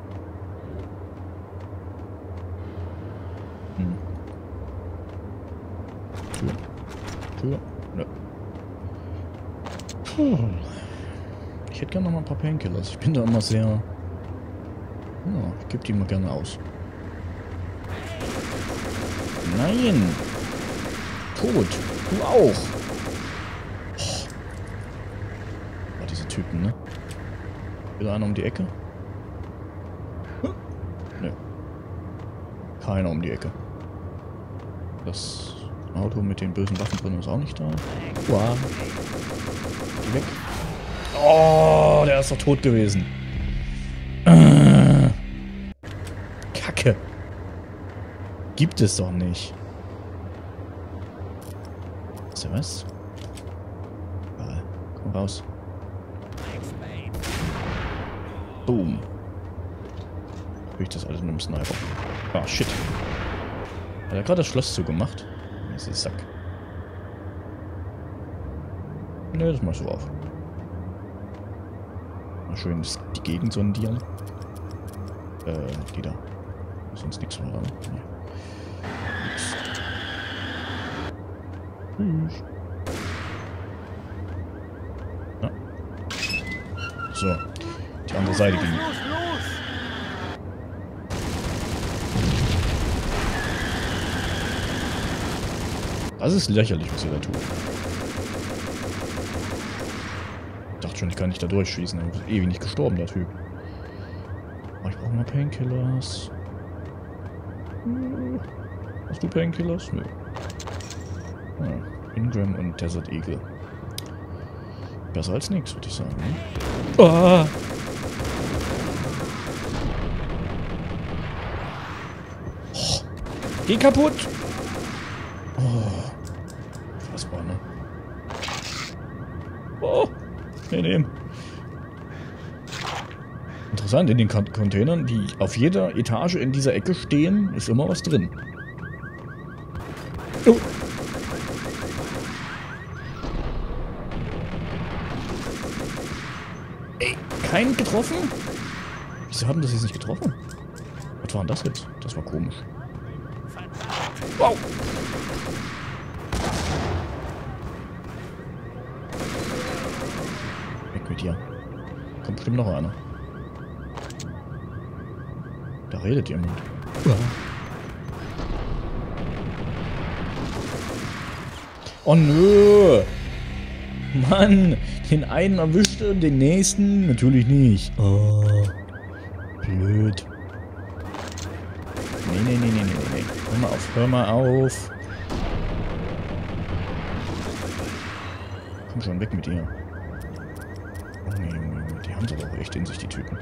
Hm. Tür. Tür. Ja. Puh. Ich hätte gerne noch mal ein paar Painkillers. Ich bin da immer sehr... Ja, ich gebe die immer gerne aus. Nein! Tot! Du auch! Oh. Oh, diese Typen, ne? Wieder einer um die Ecke? Hm. Nö. Keiner um die Ecke. Das Auto mit den bösen Waffen drin ist auch nicht da. Wow. Geh weg. Oh, der ist doch tot gewesen. Äh. Kacke. Gibt es doch nicht. Ist ja was? Ah, komm raus. Boom. Hab ich das alles mit dem Sniper? Ah, shit. Hat er gerade das Schloss zugemacht? Das ist Sack. Ne, das machst du auf. Mal schön die Gegend sondieren. Äh, die da. Ist sonst nichts mehr dran. Nee. Tschüss. Ja. So. Die andere Seite ging. Das ist lächerlich, was ihr da tut. Ich dachte schon, ich kann nicht da durchschießen. Ich bin ewig nicht gestorben, der Typ. Aber ich brauche mal Painkillers. Hm. Hast du Painkillers? Nö. Nee. Hm. Ingram und Desert Eagle. Besser als nichts, würde ich sagen. Ne? Ah! Oh. Geh kaputt! Oh. Fassbar, ne? Oh! Nee, nee. Interessant, in den Containern, die auf jeder Etage in dieser Ecke stehen, ist immer was drin. Oh. Ey, keinen getroffen? Wieso haben das jetzt nicht getroffen? Was war denn das jetzt? Das war komisch. Wow! mit dir. Kommt bestimmt noch einer. Da redet jemand. Ja. Oh nö! Mann! Den einen erwischt und den nächsten natürlich nicht. Oh. Blöd. Nee, nee, nee, nee, nee. Hör mal auf, hör mal auf. Komm schon, weg mit ihr. Oh nee, die haben doch auch echt in sich, die Typen.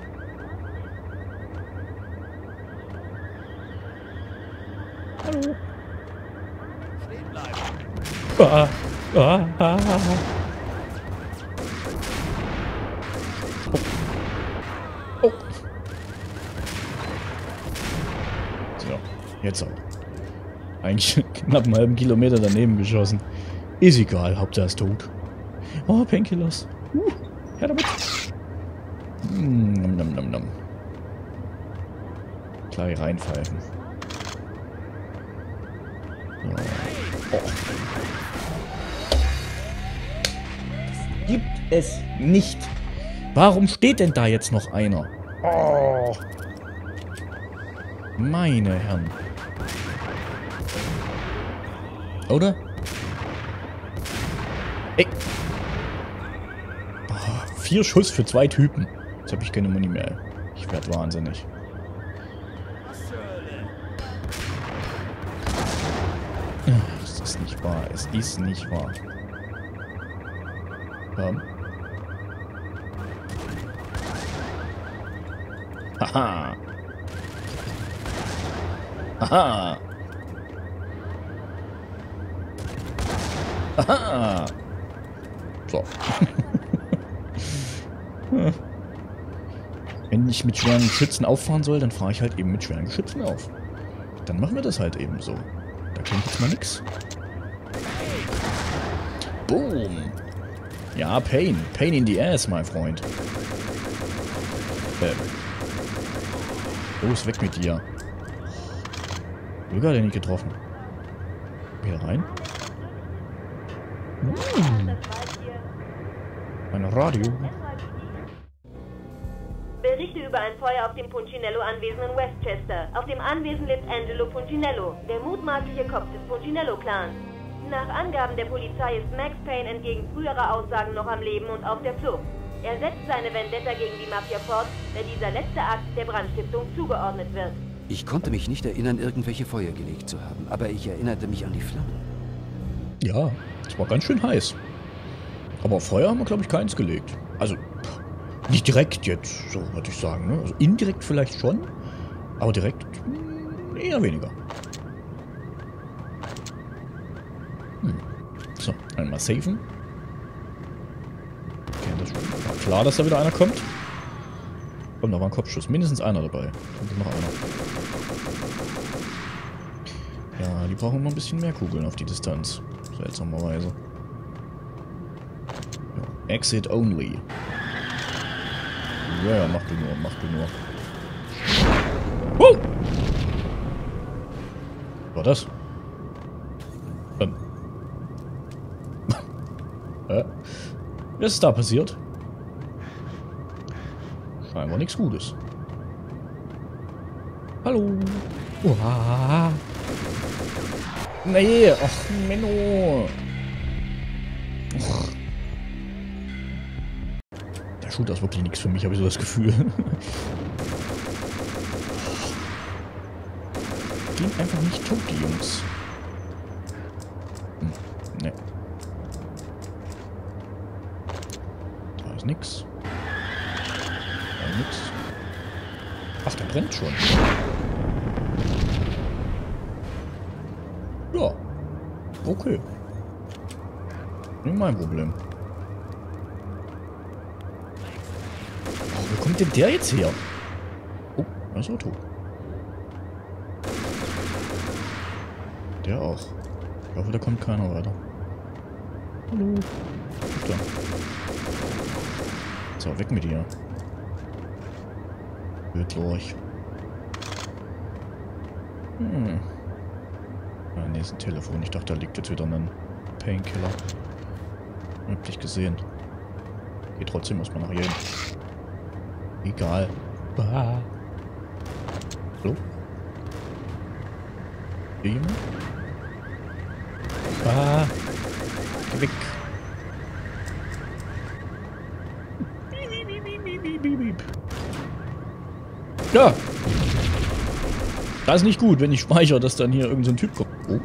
Hallo. Ah, ah, ah, ah. Oh. Oh. So, jetzt aber. Eigentlich knapp einen halben Kilometer daneben geschossen. Ist egal, Hauptsache ist tot. Oh, Painkillers. Uh, her damit. Mm, nom, nom, nom, nom. Klar hier reinpfeifen. Ja. Oh. Das gibt es nicht. Warum steht denn da jetzt noch einer? Oh. Meine Herren. Oder? Ey. Oh, vier Schuss für zwei Typen. Jetzt habe ich keine Muni mehr. Ich werde wahnsinnig. Es ist nicht wahr. Ähm. Haha. Haha. Haha. So. Wenn ich mit schweren Geschützen auffahren soll, dann fahre ich halt eben mit schweren Geschützen auf. Dann machen wir das halt eben so. Da kommt jetzt mal nix. Boom. Ja, Pain. Pain in the ass, mein Freund. Ähm. Los, weg mit dir. Bogart hat den nicht getroffen. Wieder rein. Hm. Ein Radio. Berichte über ein Feuer auf dem Puncinello-Anwesen in Westchester. Auf dem Anwesen lebt Angelo Puncinello, der mutmaßliche Kopf des Puncinello-Clans. Nach Angaben der Polizei ist Max Payne entgegen früherer Aussagen noch am Leben und auf der Flucht. Er setzt seine Vendetta gegen die Mafia fort, da dieser letzte Akt der Brandstiftung zugeordnet wird. Ich konnte mich nicht erinnern, irgendwelche Feuer gelegt zu haben, aber ich erinnerte mich an die Flammen. Ja, es war ganz schön heiß. Aber Feuer haben wir, glaube ich, keins gelegt. Also, nicht direkt jetzt, so würde ich sagen. Ne? Also indirekt vielleicht schon, aber direkt eher weniger. So, einmal safen. Okay, das war klar, dass da wieder einer kommt. Und da war ein Kopfschuss. Mindestens einer dabei. Kommt noch einer. Ja, die brauchen immer ein bisschen mehr Kugeln auf die Distanz. Seltsamerweise. Ja, exit only. Ja, ja, mach du nur, mach du nur. Wow! Was war das? Ähm. Was ist da passiert? Scheinbar nichts Gutes. Hallo. Uah. Nee, ach Menno. Ach. Der Shooter ist wirklich nichts für mich, habe ich so das Gefühl. Gehen einfach nicht tot, die Jungs. Hm, nee. Nix. Ja, nix. Ach, der brennt schon. Ja. Okay. Nicht mein Problem. Oh, wo kommt denn der jetzt her? Oh, das Auto. Der auch. Ich hoffe, da kommt keiner weiter. Hallo. Da. So, weg mit dir. Wird durch. Hm. Ah, ne, ist ein Telefon. Ich dachte, da liegt jetzt wieder ein Painkiller. Hab ich gesehen. Geht trotzdem erstmal nach hier hin. Egal. Bah. So. Hier jemand? Bah. Geh weg. Ja. Das ist nicht gut, wenn ich speichere, dass dann hier irgendein so Typ kommt. Oh.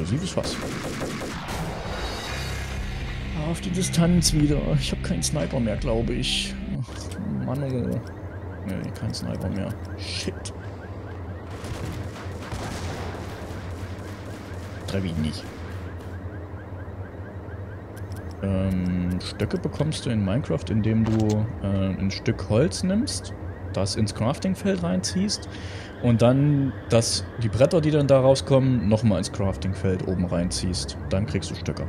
Explosives Fass. Auf die Distanz wieder. Ich habe keinen Sniper mehr, glaube ich. Ach, Mann. Ne, kein Sniper mehr. Shit. Treffe ich nicht. Ähm, Stöcke bekommst du in Minecraft, indem du äh, ein Stück Holz nimmst, das ins Craftingfeld reinziehst und dann das, die Bretter, die dann da rauskommen, nochmal ins Craftingfeld oben reinziehst. Dann kriegst du Stöcke.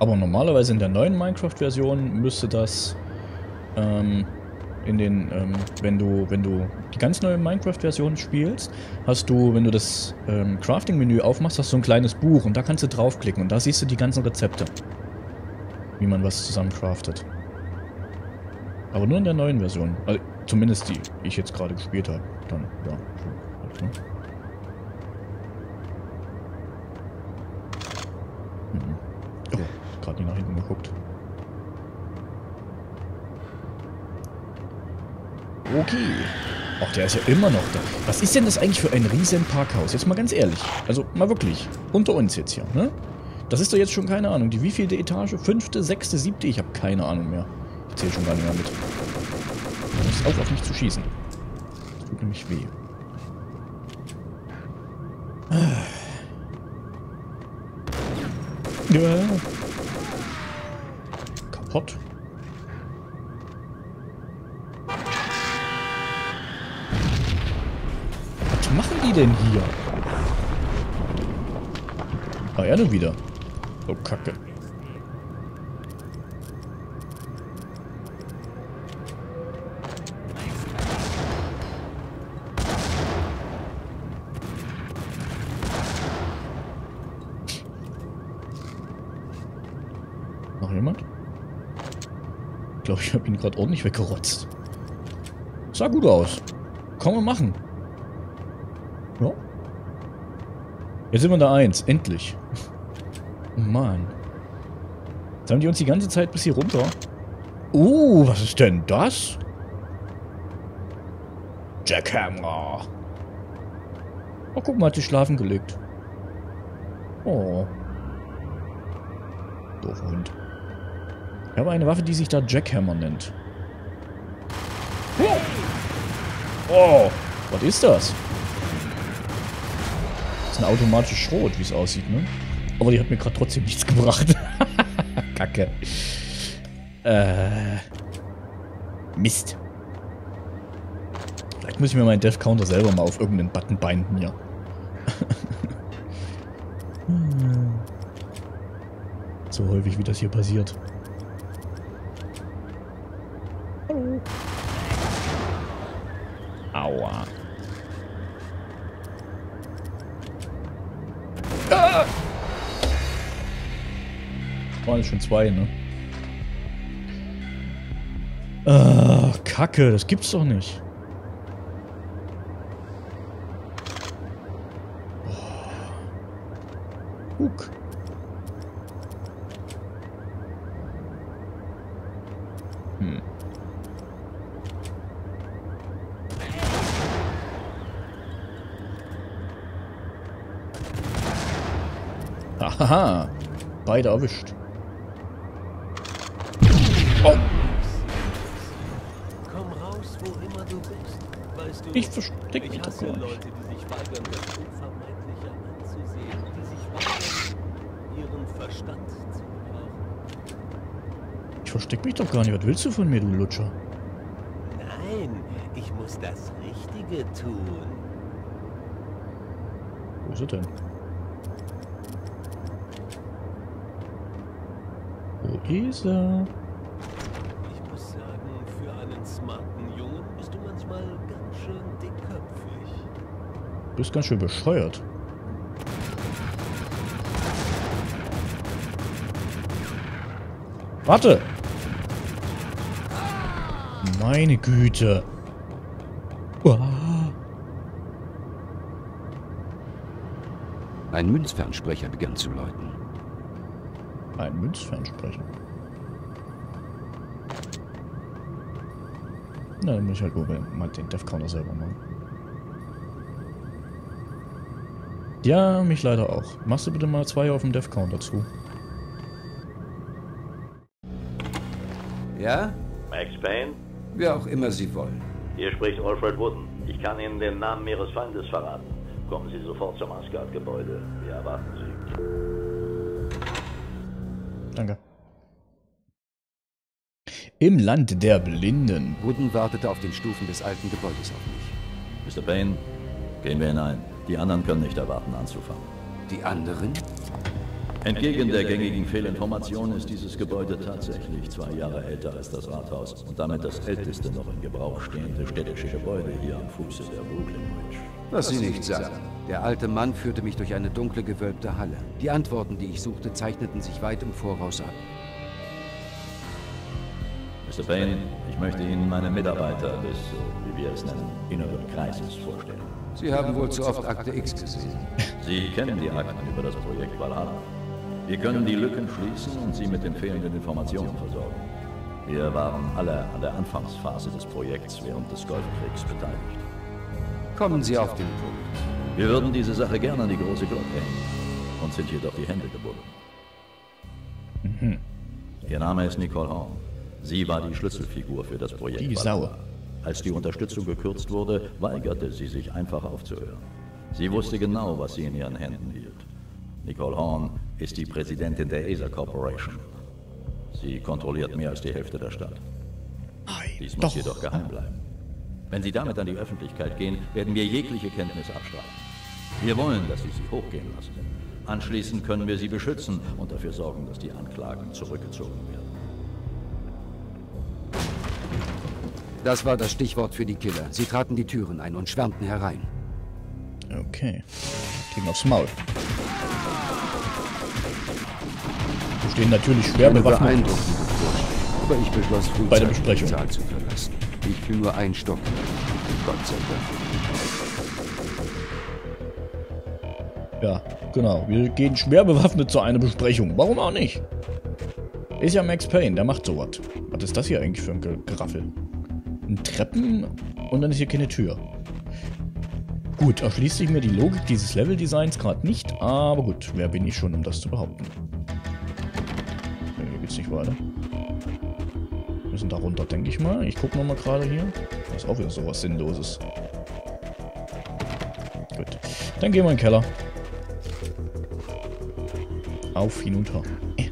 Aber normalerweise in der neuen Minecraft-Version müsste das ähm, in den, ähm, wenn du, wenn du die ganz neue Minecraft-Version spielst, hast du, wenn du das ähm, Crafting-Menü aufmachst, hast du ein kleines Buch und da kannst du draufklicken und da siehst du die ganzen Rezepte, wie man was zusammen craftet. Aber nur in der neuen Version, also zumindest die, die ich jetzt gerade gespielt habe. Dann, ja. Okay. Mhm. Oh, gerade nie nach hinten geguckt. Okay. Ach, der ist ja immer noch da. Was ist denn das eigentlich für ein riesen Parkhaus? Jetzt mal ganz ehrlich. Also, mal wirklich. Unter uns jetzt hier, ne? Das ist doch jetzt schon, keine Ahnung, die wievielte Etage? Fünfte, sechste, siebte? Ich habe keine Ahnung mehr. Ich zähle schon gar nicht mehr mit. Du musst auf, auf mich zu schießen. Das tut nämlich weh. Ah. Ja. Kaputt. Machen die denn hier? Ah, ja, du wieder. Oh, Kacke. Noch jemand? Ich glaube, ich habe ihn gerade ordentlich weggerotzt. Sah gut aus. Kann man machen. Ja. Jetzt sind wir da eins. Endlich. Mann. Jetzt haben die uns die ganze Zeit bis hier runter. Oh, was ist denn das? Jackhammer. Oh, guck mal, hat sich schlafen gelegt. Oh. Doofer Hund. Ich habe eine Waffe, die sich da Jackhammer nennt. Oh. Was ist das? Das ist ein automatisches Schrot, wie es aussieht, ne? Aber die hat mir gerade trotzdem nichts gebracht. Kacke. Äh. Mist. Vielleicht muss ich mir meinen Death Counter selber mal auf irgendeinen Button binden, ja. So häufig, wie das hier passiert. Hallo. Aua. Waren es schon zwei, ne? Ah, Kacke, das gibt's doch nicht. Oh. Huck. Hm. Haha, beide erwischt. Oh. Komm raus, wo immer du bist. Weißt du, ich verstecke mich doch gar nicht. Die sich weigern, das Unvermeidliche anzusehen, die sich weigern, ihren Verstand zu brauchen. Ich verstecke mich doch gar nicht. Was willst du von mir, du Lutscher? Nein, ich muss das Richtige tun. Wo ist er denn? Wo ist er? Ich muss sagen, für einen smarten Jungen bist du manchmal ganz schön dick. Du bist ganz schön bescheuert. Warte! Meine Güte! Uah. Ein Münzfernsprecher begann zu läuten. Ein Münzfernsprecher? Na, dann muss ich halt mal den Death Counter selber machen. Ja, mich leider auch. Machst du bitte mal zwei auf dem Death Counter zu. Ja? Max Payne? Wer auch immer Sie wollen. Hier spricht Alfred Wooden. Ich kann Ihnen den Namen Ihres Feindes verraten. Kommen Sie sofort zum Asgard-Gebäude. Wir erwarten Sie. Danke. Im Land der Blinden. Wooden wartete auf den Stufen des alten Gebäudes auf mich. Mister Payne, gehen wir hinein. Die anderen können nicht erwarten, anzufangen. Die anderen? Entgegen der gängigen Fehlinformation ist dieses Gebäude tatsächlich zwei Jahre älter als das Rathaus und damit das älteste noch in Gebrauch stehende städtische Gebäude hier am Fuße der Brooklyn Bridge. Was Sie nicht sagen. Der alte Mann führte mich durch eine dunkle, gewölbte Halle. Die Antworten, die ich suchte, zeichneten sich weit im Voraus ab. Mister Payne, ich möchte Ihnen meine Mitarbeiter des, wie wir es nennen, inneren Kreises vorstellen. Sie haben wohl zu oft Akte X gesehen. Sie kennen die Akten über das Projekt Valhalla. Wir können die Lücken schließen und Sie mit den fehlenden Informationen versorgen. Wir waren alle an der Anfangsphase des Projekts während des Golfkriegs beteiligt. Kommen Sie auf den Punkt. Wir würden diese Sache gerne an die große Glocke hängen. Uns sind jedoch die Hände gebunden. Mhm. Ihr Name ist Nicole Horn. Sie war die Schlüsselfigur für das Projekt Valhalla. Die Sau. Als die Unterstützung gekürzt wurde, weigerte sie sich einfach aufzuhören. Sie wusste genau, was sie in ihren Händen hielt. Nicole Horn ist die Präsidentin der A E S A Corporation. Sie kontrolliert mehr als die Hälfte der Stadt. Dies muss jedoch geheim bleiben. Wenn Sie damit an die Öffentlichkeit gehen, werden wir jegliche Kenntnis abstreiten. Wir wollen, dass Sie sie hochgehen lassen. Anschließend können wir sie beschützen und dafür sorgen, dass die Anklagen zurückgezogen werden. Das war das Stichwort für die Killer. Sie traten die Türen ein und schwärmten herein. Okay. Kriegen aufs Maul. Wir stehen natürlich schwer bewaffnet. Aber ich beschloss, bei der Besprechung die Saal zu verlassen. Ich fühle nur einen Stock. Gott sei Dank. Ja, genau. Wir gehen schwer bewaffnet zu einer Besprechung. Warum auch nicht? Ist ja Max Payne, der macht sowas. Was ist das hier eigentlich für ein Geraffel? Ein Treppen und dann ist hier keine Tür. Gut, erschließt sich mir die Logik dieses Leveldesigns gerade nicht, aber gut, wer bin ich schon, um das zu behaupten? Hier geht's nicht weiter. Wir müssen da runter, denke ich mal. Ich gucke nochmal gerade hier. Das ist auch wieder sowas Sinnloses. Gut, dann gehen wir in den Keller. Auf hinunter. Äh.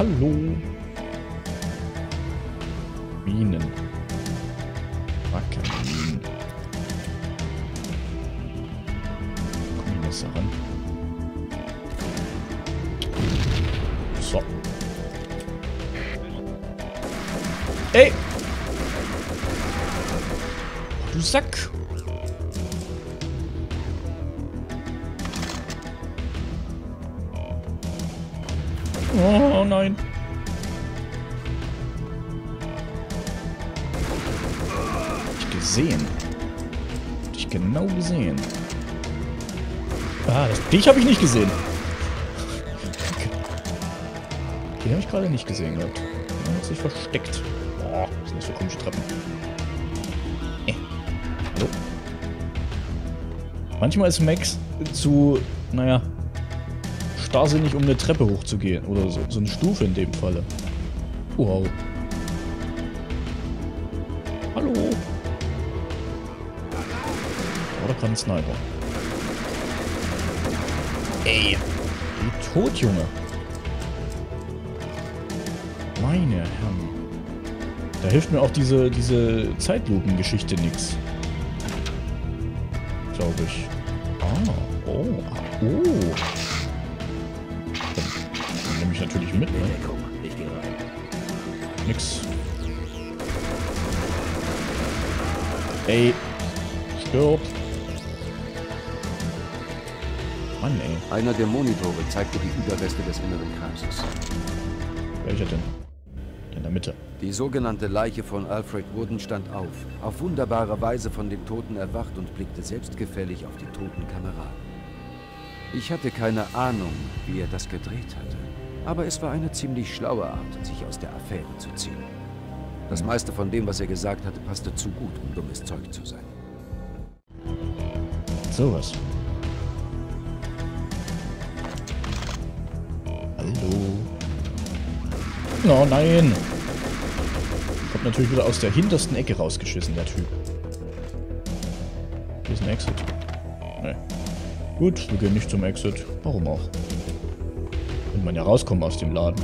Hallo. Minen. Wacke Minen. Komm ich besser ran. So. Ey! Du Sack! Oh nein! Gesehen. Dich genau gesehen. Ah, das, dich habe ich nicht gesehen. Den habe ich gerade nicht gesehen gehabt. Er hat sich versteckt. Boah, das sind so komische Treppen. Äh. Hallo? Manchmal ist Max zu, naja, starrsinnig, um eine Treppe hochzugehen. Oder so, so eine Stufe in dem Falle. Wow. Hallo? Oder kann ein Sniper? Ey! Wie tot, Junge! Meine Herren! Da hilft mir auch diese, diese Zeitlupen-Geschichte nix. Glaube ich. Ah, oh, oh! Dann nehme ich natürlich mit, ne? Nix. Ey! Stirb! an, ey. Einer der Monitore zeigte die Überreste des inneren Kreises. Welcher denn? In der Mitte. Die sogenannte Leiche von Alfred Wooden stand auf, auf wunderbare Weise von dem Toten erwacht und blickte selbstgefällig auf die toten Kameraden. Ich hatte keine Ahnung, wie er das gedreht hatte, aber es war eine ziemlich schlaue Art, sich aus der Affäre zu ziehen. Das meiste von dem, was er gesagt hatte, passte zu gut, um dummes Zeug zu sein. Sowas. Hallo. Oh nein! Kommt natürlich wieder aus der hintersten Ecke rausgeschissen, der Typ. Hier ist ein Exit. Nee. Gut, wir gehen nicht zum Exit. Warum auch? Könnte man ja rauskommen aus dem Laden.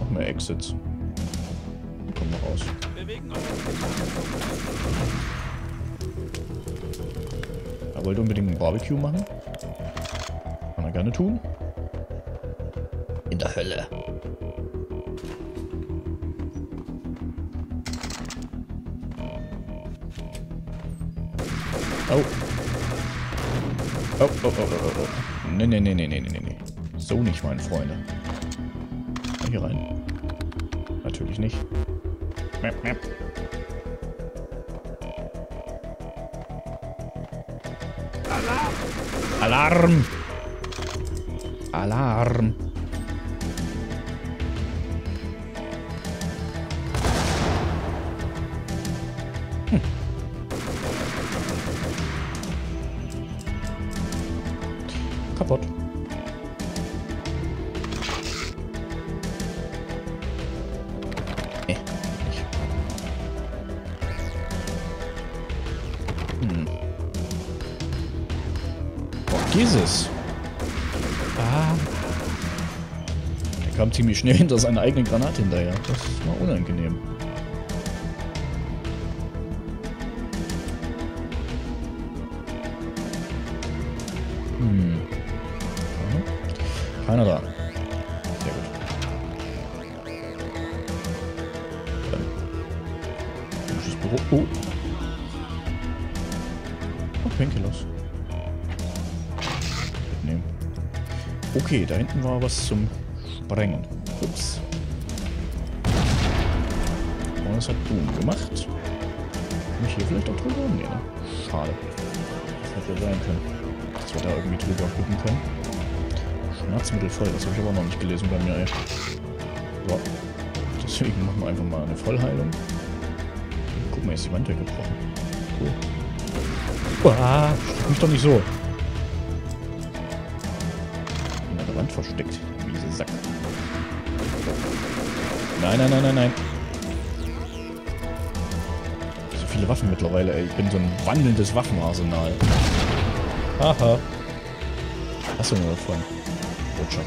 Noch mehr Exits. Dann kommen wir raus. Er wollte unbedingt ein Barbecue machen. Kann er gerne tun. In der Hölle. Oh. Oh, oh, oh, oh, oh. Nee, nee, nee, nee, nee, nee, nee. So nicht, meine Freunde. Hier rein. Natürlich nicht. Map, map. Alarm! Alarm! Alarm! Hm. Kaputt. Nee, nicht. Hm. Oh, Jesus! Ah. Der kam ziemlich schnell hinter seiner eigenen Granate hinterher. Das ist mal unangenehm. Keiner da. Sehr gut. Dann. Komisches Büro. Oh. Oh, Painkillers. Nehmen. Okay, da hinten war was zum Sprengen. Ups. Und das hat Boom gemacht. Kann ich hier vielleicht auch drüber? Nee, ne? Schade. Das hätte ja sein können. Dass wir da irgendwie drüber gucken können. Schmerzmittel voll, das habe ich aber noch nicht gelesen bei mir, ey. Wow. Deswegen machen wir einfach mal eine Vollheilung. Guck mal, ist die Wand weggebrochen. Cool. Uah, steck mich doch nicht so. In der Wand versteckt, miese Sack. Nein, nein, nein, nein, nein. So viele Waffen mittlerweile, ey. Ich bin so ein wandelndes Waffenarsenal. Haha. Was denn davon? Rutscher.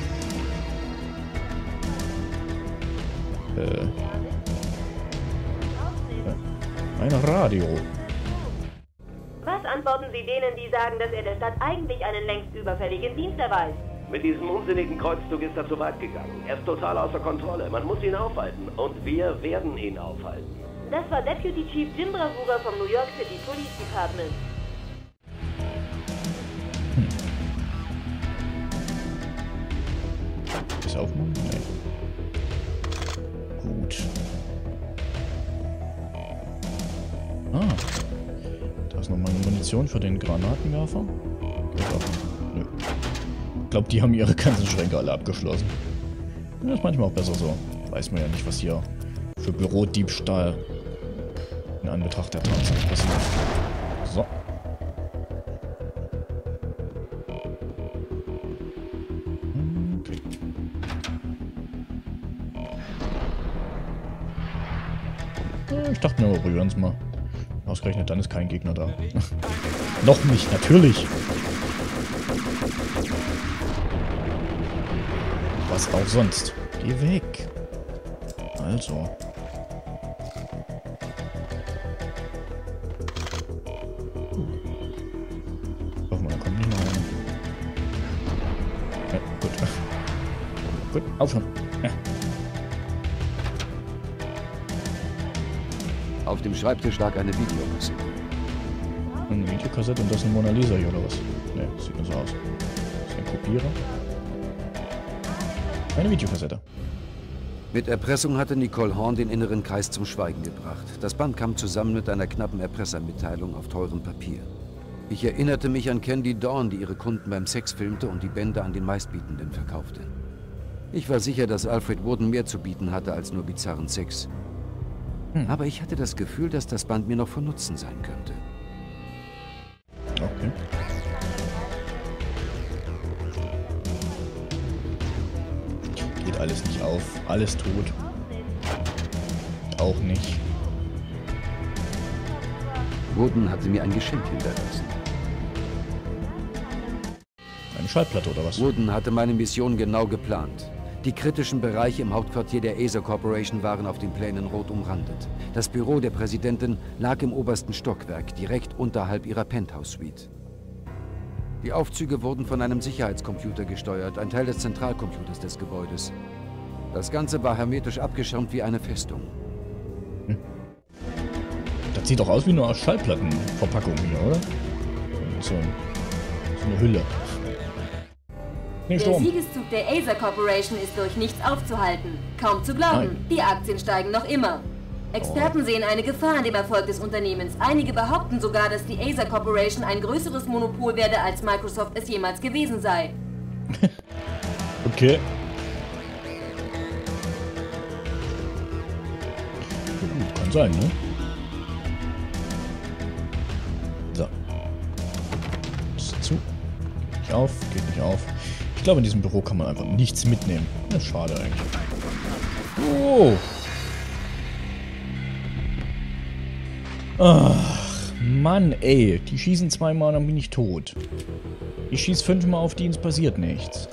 Äh. äh. Ein Radio. Was antworten Sie denen, die sagen, dass er der Stadt eigentlich einen längst überfälligen Dienst erweist? Mit diesem unsinnigen Kreuzzug ist er zu weit gegangen. Er ist total außer Kontrolle. Man muss ihn aufhalten. Und wir werden ihn aufhalten. Das war Deputy Chief Jim Bravura vom New York City Police Department. Aufmachen? Nee. Gut. Ah. Da ist nochmal eine Munition für den Granatenwerfer. Nö. Ich glaube, die haben ihre ganzen Schränke alle abgeschlossen. Das ist manchmal auch besser so. Weiß man ja nicht, was hier für Bürodiebstahl in Anbetracht der Tatsache passiert. So. Ich dachte mir, rühren wir uns mal. Ausgerechnet, dann ist kein Gegner da. Noch nicht, natürlich. Was auch sonst. Geh weg. Also. Hm. Hoffen wir, da kommt niemand rein. Ja, gut. Gut, aufhören. Ja. Auf dem Schreibtisch lag eine Videokassette. eine Videokassette und das ist eine Mona Lisa hier oder was? Ne, sieht nur so aus. Das ist ein Kopierer. Eine Videokassette. Mit Erpressung hatte Nicole Horn den inneren Kreis zum Schweigen gebracht. Das Band kam zusammen mit einer knappen Erpressermitteilung auf teurem Papier. Ich erinnerte mich an Candy Dawn, die ihre Kunden beim Sex filmte und die Bänder an den Meistbietenden verkaufte. Ich war sicher, dass Alfred Wooden mehr zu bieten hatte als nur bizarren Sex. Hm. Aber ich hatte das Gefühl, dass das Band mir noch von Nutzen sein könnte. Okay. Geht alles nicht auf. Alles tot. Auch nicht. Wooden hatte mir ein Geschenk hinterlassen. Eine Schallplatte oder was? Wooden hatte meine Mission genau geplant. Die kritischen Bereiche im Hauptquartier der A E S A Corporation waren auf den Plänen rot umrandet. Das Büro der Präsidentin lag im obersten Stockwerk, direkt unterhalb ihrer Penthouse-Suite. Die Aufzüge wurden von einem Sicherheitscomputer gesteuert, ein Teil des Zentralcomputers des Gebäudes. Das Ganze war hermetisch abgeschirmt wie eine Festung. Hm. Das sieht doch aus wie eine Schallplattenverpackung hier, oder? So, so eine Hülle. Der Siegeszug der Acer Corporation ist durch nichts aufzuhalten. Kaum zu glauben, nein. Die Aktien steigen noch immer. Experten oh. sehen eine Gefahr an dem Erfolg des Unternehmens. Einige behaupten sogar, dass die Acer Corporation ein größeres Monopol werde, als Microsoft es jemals gewesen sei. Okay. Gut, kann sein, ne? So. Ist zu. Nicht auf, geht nicht auf. Ich glaube, in diesem Büro kann man einfach nichts mitnehmen. Ja, schade eigentlich. Oh. Ach, Mann, ey. Die schießen zweimal, dann bin ich tot. Ich schieße fünfmal auf die, es passiert nichts.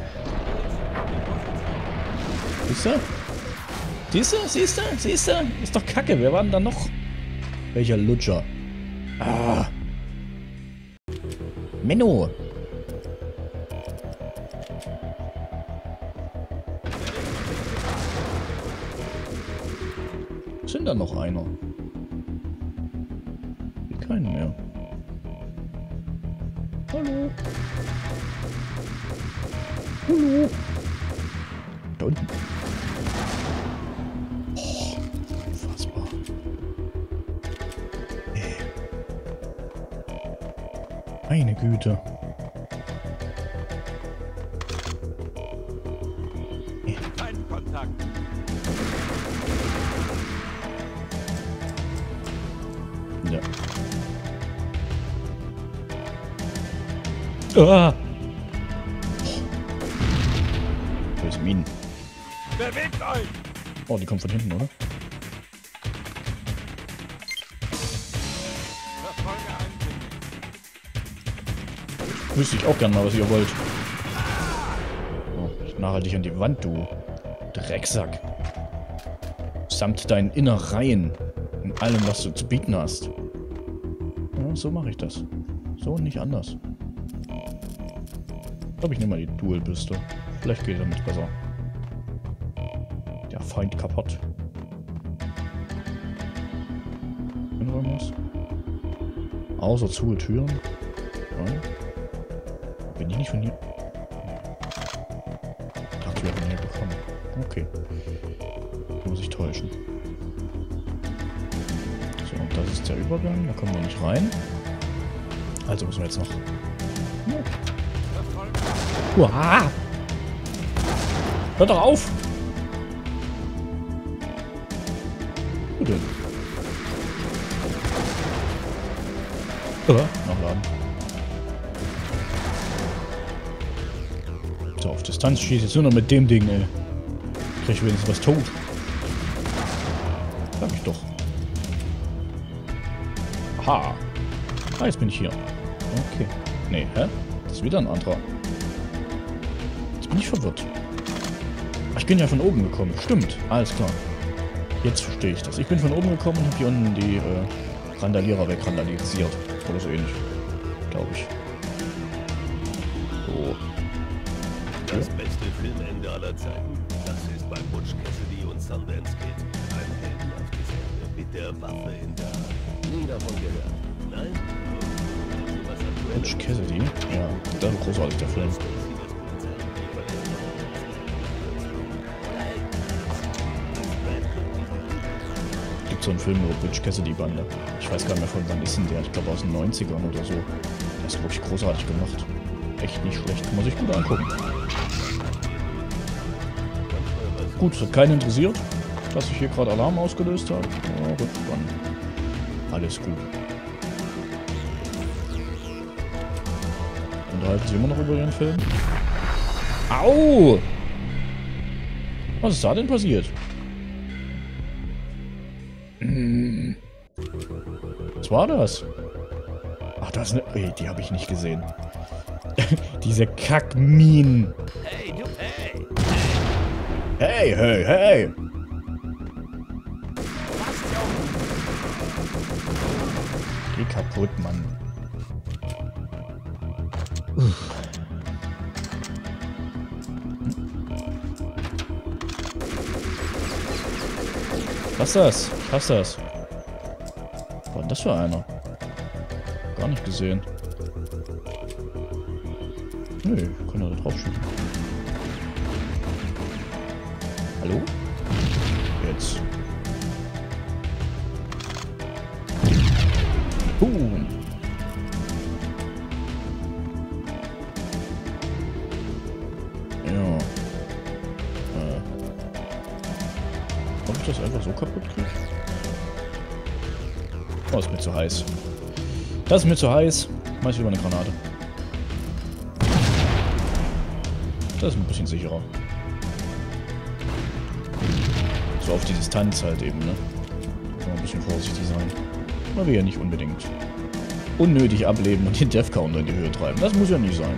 Siehst du? Siehst du? Siehst du? Siehst du? Ist doch kacke. Wer war denn da noch? Welcher Lutscher? Ah. Menno. Sind da noch einer? Keinen mehr. Hallo. Hallo. Da unten. Oh, unfassbar. Ey. Meine Güte. Ah! Da ist Minen. Bewegt euch! Oh, die kommt von hinten, oder? Wüsste ich auch gerne mal, was ihr wollt. Oh, ich nahe dich an die Wand, du Drecksack. Samt deinen Innereien. In allem, was du zu bieten hast. Ja, so mache ich das. So und nicht anders. Ich glaube, ich nehme mal die Duelbüste. Vielleicht geht damit besser. Der Feind kaputt. Außer zu Türen. Nein. Bin ich nicht von hier? Ich dachte, wir haben hier bekommen. Okay. Muss ich täuschen. So, und das ist der Übergang. Da kommen wir nicht rein. Also müssen wir jetzt noch... Ja. Uah. Hört doch auf! Gut. Uh, nachladen. So, auf Distanz schieße ich jetzt nur noch mit dem Ding, ey. Krieg ich wenigstens was tot. Sag ich doch. Aha. Ah, jetzt bin ich hier. Okay. Nee, hä? Das ist wieder ein anderer. Bin ich verwirrt. Ich bin ja von oben gekommen. Stimmt. Alles klar. Jetzt verstehe ich das. Ich bin von oben gekommen und habe hier unten die äh, Randalierer wegrandalisiert. Oder so ähnlich. Glaube ich. So. Das beste Filmende aller Zeiten. Das ist bei Butch Cassidy und Sundance Kid. Ein heldenhaftes Ende mit der Waffe in der Hand. Nie davon gehört. Nein? Edge Cassidy. Ja, das ist großartig, der Film. Gibt so einen Film über Edge Cassidy-Bande. Ich weiß gar nicht mehr von wann ist denn der. Ich glaube aus den neunzigern oder so. Der ist wirklich großartig gemacht. Echt nicht schlecht. Kann man sich gut angucken. Gut, es hat keinen interessiert, dass ich hier gerade Alarm ausgelöst habe. Ja, gut, dann alles gut. Unterhalten Sie immer noch über Ihren Film? Au! Was ist da denn passiert? Hm. Was war das? Ach, das ist eine... Die habe ich nicht gesehen. Diese Kackminen. Hey, du, hey! Hey, hey, hey! Geh kaputt, Mann. Uff. Was ist das? Ich hasse das. Was war denn das für einer? Gar nicht gesehen. Nö, nee, ich kann ja da drauf schießen. Hallo? Jetzt. Boom. Ja. Äh. Ob ich das einfach so kaputt kriege? Oh, ist mir zu heiß. Das ist mir zu heiß. Mach ich über eine Granate. Das ist ein bisschen sicherer. So auf die Distanz halt eben, ne? Mal ein bisschen vorsichtig sein. Man will ja nicht unbedingt unnötig ableben und den Death Counter in die Höhe treiben. Das muss ja nicht sein.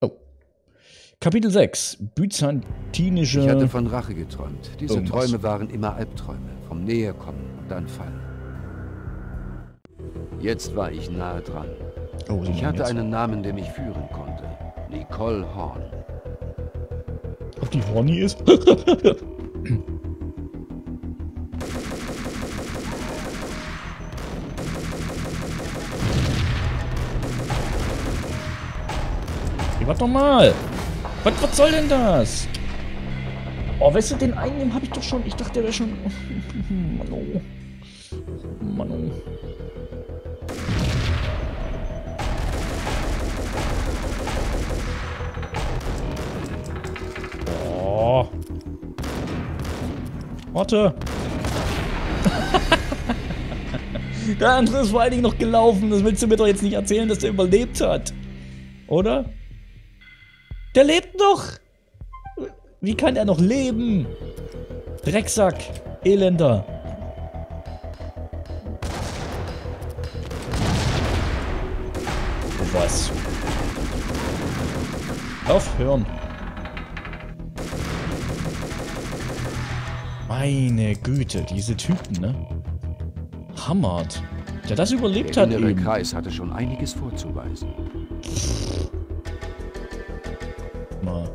Oh. Kapitel sechs. Byzantinische... Ich hatte von Rache geträumt. Diese Irgendwas. Träume waren immer Albträume. Vom Näherkommen und dann Fallen. Jetzt war ich nahe dran. Oh, ich hatte jetzt einen Namen, der mich führen konnte. Nicole Horn. Ob die Horny ist? Hey, warte doch mal! Was, was soll denn das? Oh, weißt du, den einen habe ich doch schon. Ich dachte, der wäre schon... Mann, oh. Mann, oh. Oh. Warte. Der andere ist vor allen Dingen noch gelaufen. Das willst du mir doch jetzt nicht erzählen, dass der überlebt hat. Oder? Der lebt noch! Wie kann er noch leben? Drecksack. Elender. Und was? Aufhören. Meine Güte, diese Typen, ne? Hammert. Der das überlebt hat eben. Der innere Kreis hatte schon einiges vorzuweisen. Mal.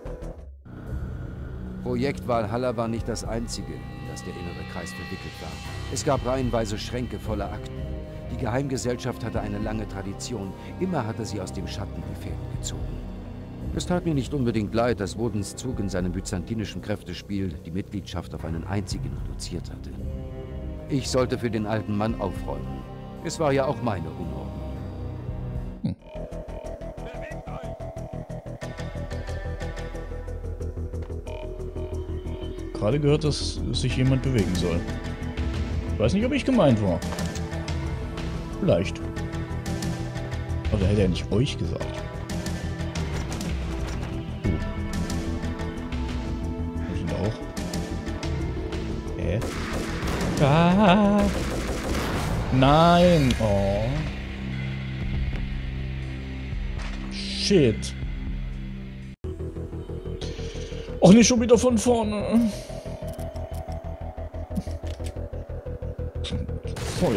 Projekt Valhalla war nicht das einzige, in das der innere Kreis verwickelt war. Es gab reihenweise Schränke voller Akten. Die Geheimgesellschaft hatte eine lange Tradition. Immer hatte sie aus dem Schatten Gefährten gezogen. Es tat mir nicht unbedingt leid, dass Woodens Zug in seinem byzantinischen Kräftespiel die Mitgliedschaft auf einen einzigen reduziert hatte. Ich sollte für den alten Mann aufräumen. Es war ja auch meine Unordnung. Hm. Gerade gehört, dass sich jemand bewegen soll. Ich weiß nicht, ob ich gemeint war. Vielleicht. Aber da hätte er nicht euch gesagt. Ah, nein! Oh. Shit. Och, nicht schon wieder von vorne. Voll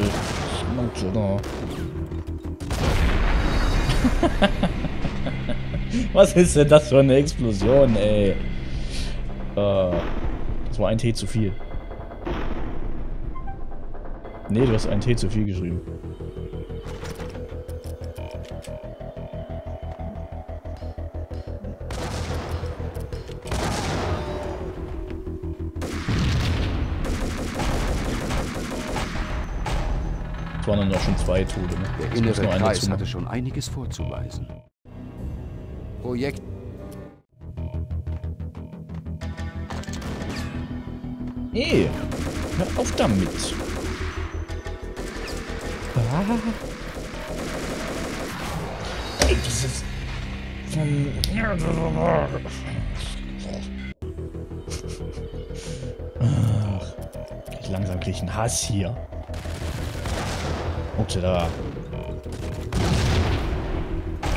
Schnauze da. Was ist denn das für eine Explosion, ey? Uh, das war ein Tee zu viel. Nee, du hast einen T zu viel geschrieben. waren dann auch schon zwei Tote. Ne? Der innere Kreis hatte schon einiges vorzuweisen. Projekt. Hey, hör auf damit. Ah. Ey, dieses... Ach, langsam krieg ich einen Hass hier. Okay, da.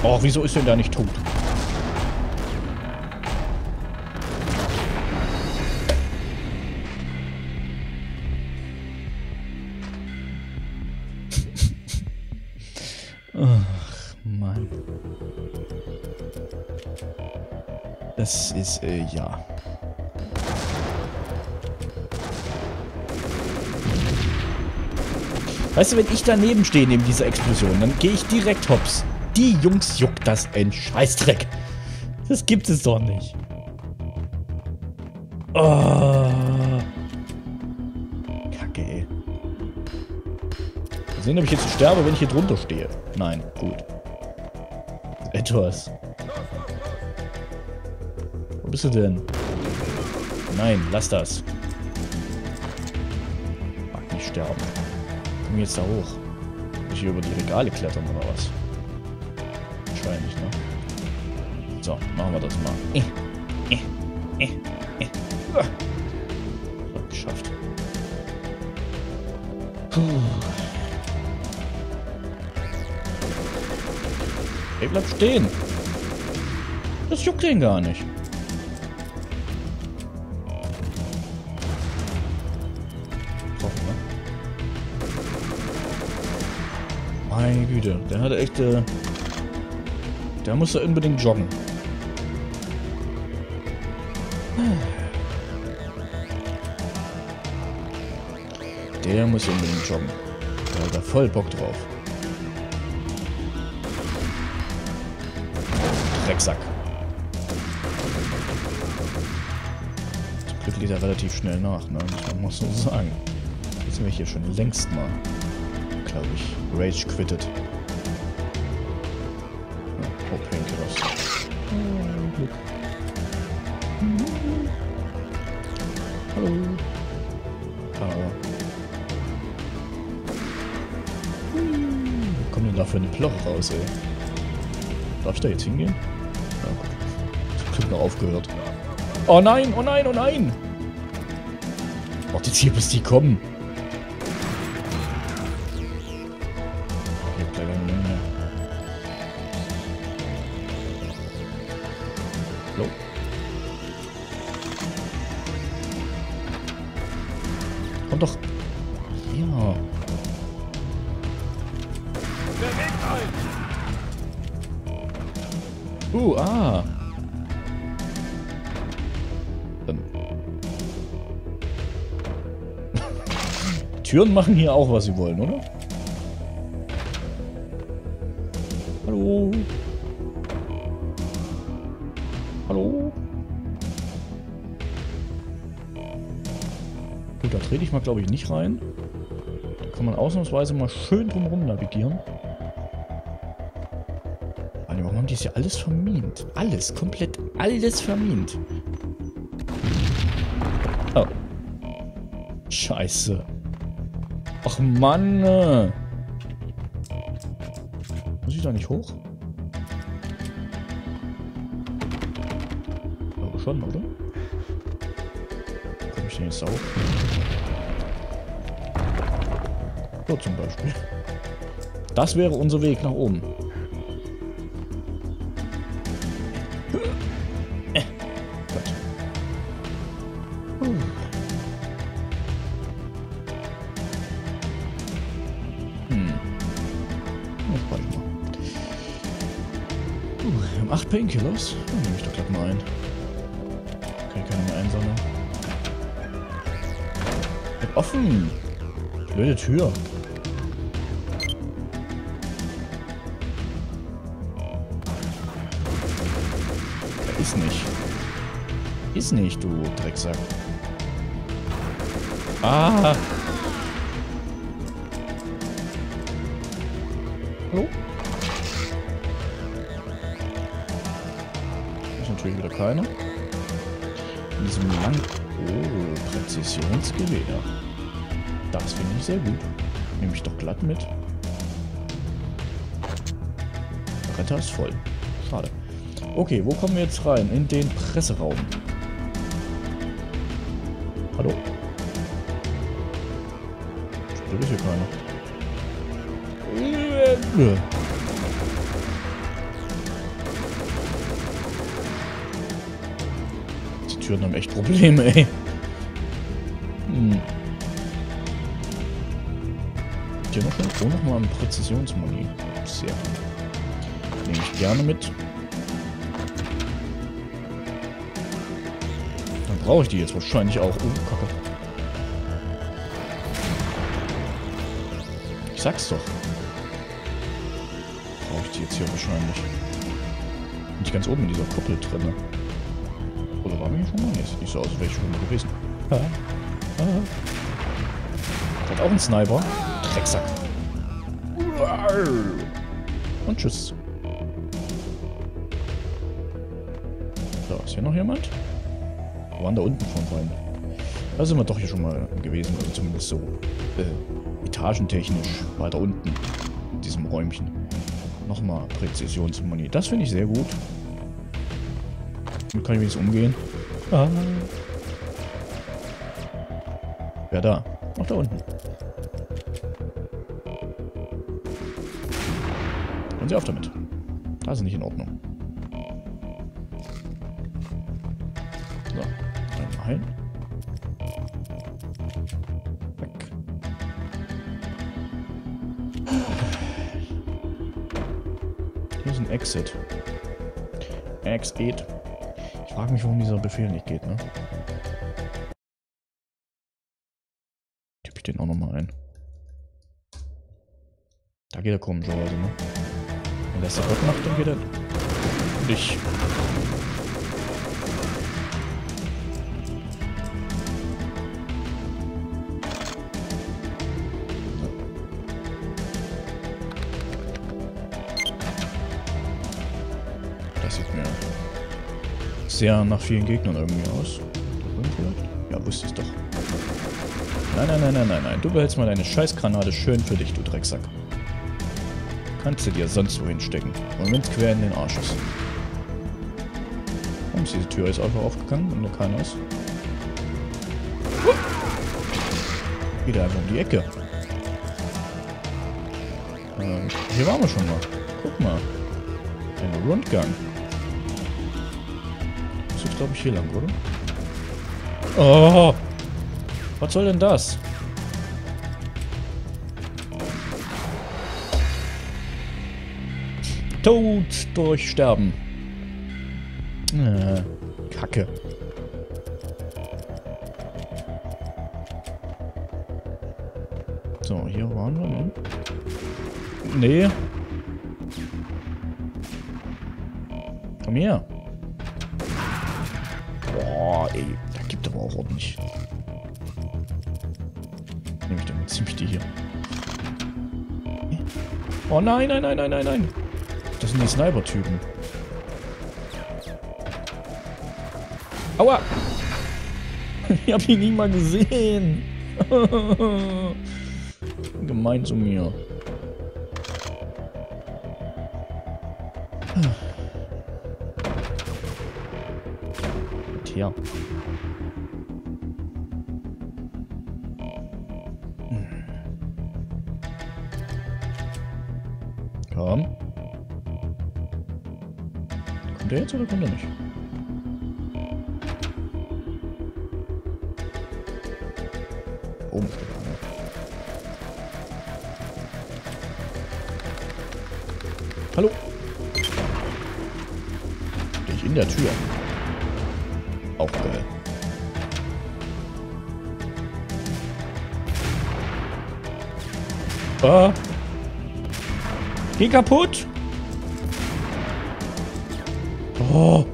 Oh, wieso ist denn da nicht tot? Ach, Mann. Das ist, äh, ja. Weißt du, wenn ich daneben stehe neben dieser Explosion, dann gehe ich direkt hops. Die Jungs juckt das ein Scheißdreck. Das gibt es doch nicht. Oh. Kacke, ey. Mal sehen, ob ich jetzt sterbe, wenn ich hier drunter stehe. Nein, gut. Etwas. Wo bist du denn? Nein, lass das. Mag nicht sterben. Ich jetzt da hoch. Muss ich hier über die Regale klettern oder was? Wahrscheinlich, ne? So, machen wir das mal. Äh, äh, äh, äh. So, geschafft. Puh. Ey, bleib stehen! Das juckt den gar nicht. Meine Güte, der hatte echt, äh, der musste unbedingt joggen. Der muss unbedingt joggen. Der hat da voll Bock drauf. Drecksack. Zum Glück geht er relativ schnell nach, ne? Das muss man so sagen. Jetzt sind wir hier schon längst mal. Glaube ich. Rage quittet. Oh, Penke raus. Oh, Glück. Hallo. Hallo. Wo kommt denn da für eine Ploch raus, ey? Darf ich da jetzt hingehen? Ja, gut. Ich hab noch aufgehört. Oh nein, oh nein, oh nein! Warte jetzt hier, bis die kommen. Uh, ah. Dann. Türen machen hier auch, was sie wollen, oder? Hallo? Hallo? Gut, da trete ich mal, glaube ich, nicht rein. Da kann man ausnahmsweise mal schön drumherum navigieren. Die ist ja alles vermint. Alles, komplett alles vermint. Oh. Scheiße. Ach Mann. Muss ich da nicht hoch? Ich glaube schon, oder? Komm ich denn jetzt auf? So zum Beispiel. Das wäre unser Weg nach oben. Painkillers? Dann nehme ich doch gleich mal ein. Kann ich keine mehr einsammeln. Bleib offen! Blöde Tür. Da ist nicht. Ist nicht, du Drecksack. Ah! Klo? Das ist natürlich wieder keiner. In diesem Land. Oh, Präzisionsgeräte. Das finde ich sehr gut. Nehme ich doch glatt mit. Der Retter ist voll. Schade. Okay, wo kommen wir jetzt rein? In den Presseraum. Hallo? Da ist hier keiner. Die Türen haben echt Probleme, ey. Hm. Hier noch irgendwo nochmal ein Präzisionsmoni. Sehr gut. Nehme ich gerne mit. Dann brauche ich die jetzt wahrscheinlich auch. Oh, Kacke. Ich sag's doch. Brauche ich die jetzt hier wahrscheinlich. Bin ich ganz oben in dieser Kuppel drin. Oder war mir schon mal? Nee, sieht nicht so aus, als wäre ich schon mal gewesen. Ha. Ha. Hat auch einen Sniper. Drecksack. Und tschüss. So, ist hier noch jemand? Wir waren da unten von rein. Da sind wir doch hier schon mal gewesen. Oder zumindest so äh, etagentechnisch weiter unten. In diesem Räumchen. Nochmal Präzisionsmoni. Das finde ich sehr gut. Damit kann ich wenigstens umgehen. Ah. Wer da? Noch da unten. Und sie auf damit. Das ist nicht in Ordnung. So, dann rein. Weg. Hier ist ein Exit. Exit. Ich frage mich, warum dieser Befehl nicht geht, ne? Tippe ich den auch nochmal ein. Da geht er komischerweise, ne? Wenn das der Gott macht, dann geht er nicht. Das sieht mir sehr nach vielen Gegnern irgendwie aus. Ja, wusste ich doch. Nein, nein, nein, nein, nein, nein. Du behältst mal deine Scheißgranate schön für dich, du Drecksack. Kannst du dir sonst wohin stecken. Und wenn's quer in den Arsch ist. Und diese Tür ist einfach aufgegangen und da keiner ist. Wieder einfach um die Ecke. Ähm, hier waren wir schon mal. Guck mal. Ein Rundgang. Das ist, glaube ich, hier lang, oder? Oh! Was soll denn das? Tod durch Sterben. Äh, Kacke. So, hier waren wir, ne? Nee. Komm her. Boah, ey. Da gibt aber auch ordentlich. Nehme ich damit ziemlich die hier. Oh nein, nein, nein, nein, nein, nein. Das sind die Sniper-Typen. Aua! Ich hab ihn nie mal gesehen. Gemein zu mir. Tja. Komm. Kommt der jetzt oder kommt er nicht? Oben steht einer. Hallo! Stehe ich in der Tür. Auch geil. Ah! Geh kaputt! Oh,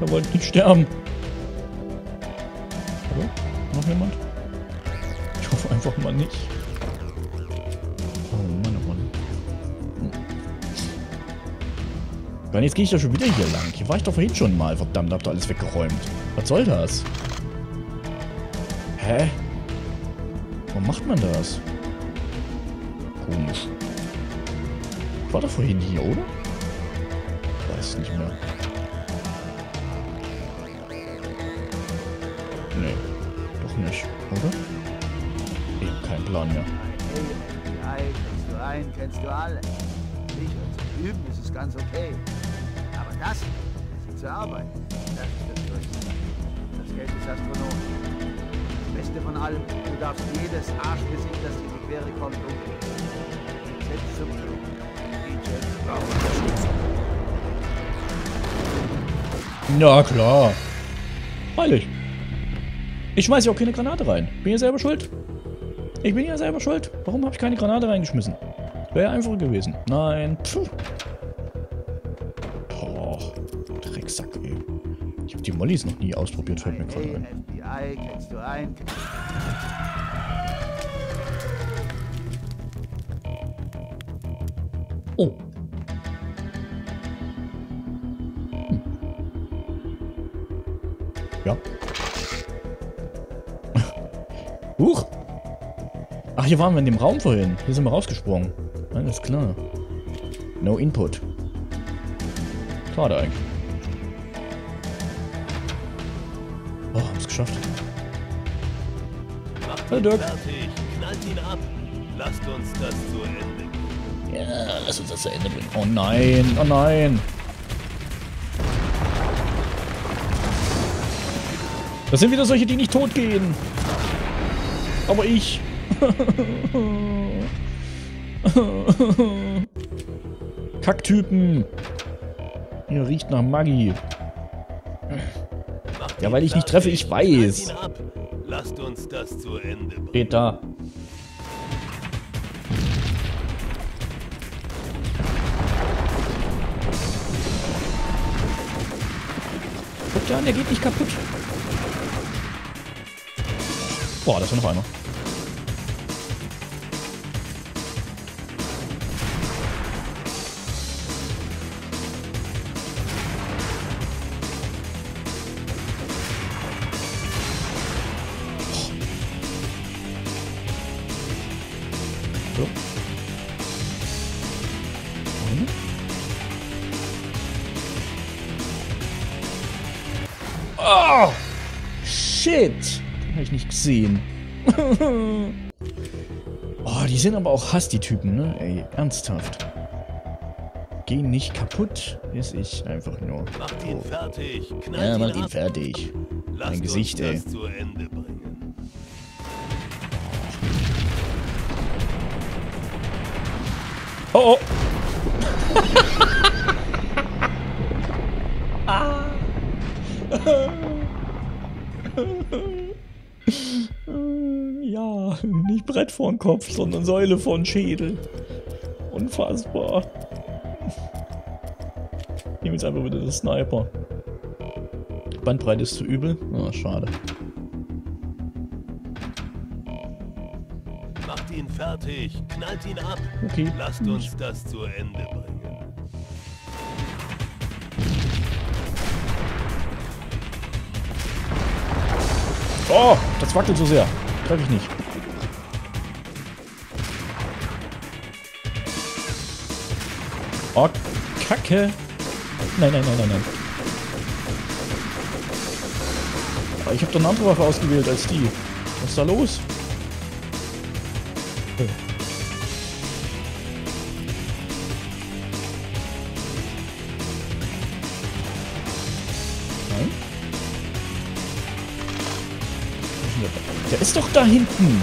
da wollte ich nicht sterben. Hallo? Noch jemand? Ich hoffe einfach mal nicht. Oh Mann, oh Mann. Dann jetzt gehe ich doch schon wieder hier lang. Hier war ich doch vorhin schon mal. Verdammt, habt ihr alles weggeräumt. Was soll das? Hä? Warum macht man das? Komisch. Ich war doch vorhin hier, oder? Ich weiß nicht mehr. Nee, doch nicht, oder? Eben kein Plan mehr. Nein, kennst du einen, kennst du alle. Nicht und üben ist es ganz okay. Aber das, das ist zur Arbeit. Das ist das Größte. Das Geld ist astronomisch. Das Beste von allem, du darfst jedes Arschgesicht, das dir die Quere kommt, umgehen. Selbst zum Flug. Die Jets brauchen Unterstützung. Na klar. Freilich. Ich schmeiße ja auch keine Granate rein. Bin ja selber schuld. Ich bin ja selber schuld. Warum habe ich keine Granate reingeschmissen? Wäre ja einfacher gewesen. Nein. Puh. Boah. Drecksack, ey. Ich habe die Mollys noch nie ausprobiert, fällt mir gerade ein. Oh. Hm. Ja. Huch! Ach, hier waren wir in dem Raum vorhin. Hier sind wir rausgesprungen. Alles klar. No input. Schade eigentlich. Oh, haben es geschafft. Hallo Dirk. Fertig. Knallt ihn ab. Lasst uns das zu Ende bringen. Ja, lasst uns das zu Ende bringen. Oh nein, oh nein. Das sind wieder solche, die nicht tot gehen. Aber ich. Kacktypen. Hier riecht nach Maggi. Ja, weil ich nicht treffe, ich weiß. Lasst uns das zu Ende bringen. Geht da. Guckt ja an, der geht nicht kaputt. Boah, das war noch einer. Oh! Shit! Den hab ich nicht gesehen. Oh, die sind aber auch Hass, die Typen, ne? Ey, ernsthaft. Gehen nicht kaputt, ist ich einfach nur. Macht ihn fertig. Ja, macht ihn fertig. Mein Gesicht, ey. Oh, oh. Ah. Ja, nicht Brett vor den Kopf, sondern Säule vor den Schädel. Unfassbar. Ich nehme jetzt einfach wieder den Sniper. Bandbreite ist zu übel. Ah, schade. Macht ihn fertig, knallt ihn ab. Okay. Lasst uns das zu Ende bringen. Oh, das wackelt so sehr. Treffe ich nicht. Oh, Kacke. Nein, nein, nein, nein, nein. Aber ich habe doch eine andere Waffe ausgewählt als die. Was ist da los? Hm. Der ist doch da hinten.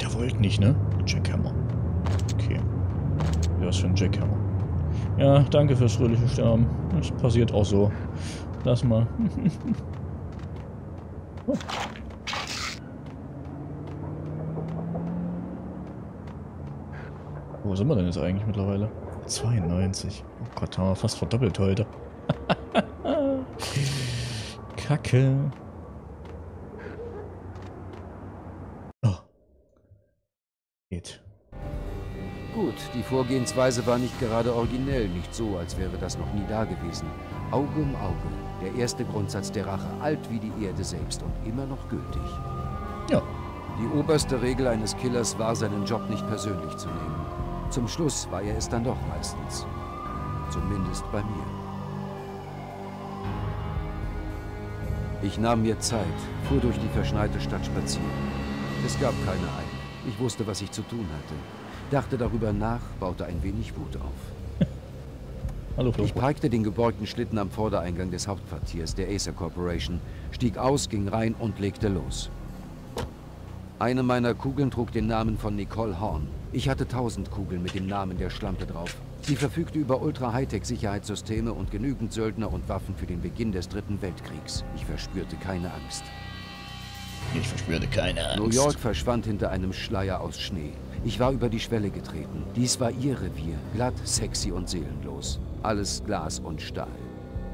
Der wollte nicht, ne? Jackhammer. Okay. Was für ein Jackhammer. Ja, danke fürs fröhliche Sterben. Das passiert auch so. Lass mal. Oh. Wo sind wir denn jetzt eigentlich mittlerweile? zweiundneunzig. Oh Gott, haben wir fast verdoppelt heute. Kacke. Gut, die Vorgehensweise war nicht gerade originell, nicht so, als wäre das noch nie da gewesen. Auge um Auge, der erste Grundsatz der Rache, alt wie die Erde selbst und immer noch gültig. Ja. Die oberste Regel eines Killers war, seinen Job nicht persönlich zu nehmen. Zum Schluss war er es dann doch meistens. Zumindest bei mir. Ich nahm mir Zeit, fuhr durch die verschneite Stadt spazieren. Es gab keine Eile. Ich wusste, was ich zu tun hatte. Dachte darüber nach, baute ein wenig Wut auf. Hallo, ich parkte den gebeugten Schlitten am Vordereingang des Hauptquartiers der Acer Corporation, stieg aus, ging rein und legte los. Eine meiner Kugeln trug den Namen von Nicole Horn. Ich hatte tausend Kugeln mit dem Namen der Schlampe drauf. Sie verfügte über Ultra-Hightech-Sicherheitssysteme und genügend Söldner und Waffen für den Beginn des Dritten Weltkriegs. Ich verspürte keine Angst. Ich verspürte keine Angst. New York verschwand hinter einem Schleier aus Schnee. Ich war über die Schwelle getreten. Dies war ihr Revier, glatt, sexy und seelenlos. Alles Glas und Stahl.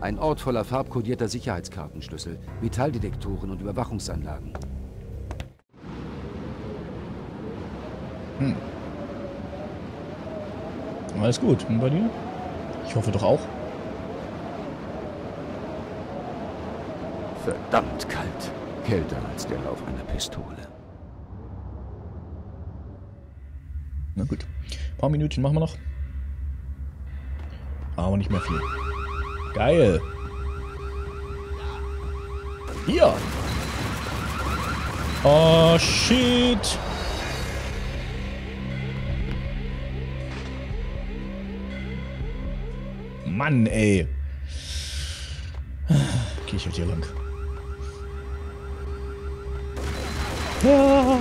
Ein Ort voller farbkodierter Sicherheitskartenschlüssel, Metalldetektoren und Überwachungsanlagen. Hm. Alles gut. Und bei dir? Ich hoffe doch auch. Verdammt kalt. Kälter als der Lauf einer Pistole. Na gut. Ein paar Minütchen machen wir noch. Aber nicht mehr viel. Geil. Hier. Oh, shit. Mann, ey. Okay, ich halt hier lang. Ja.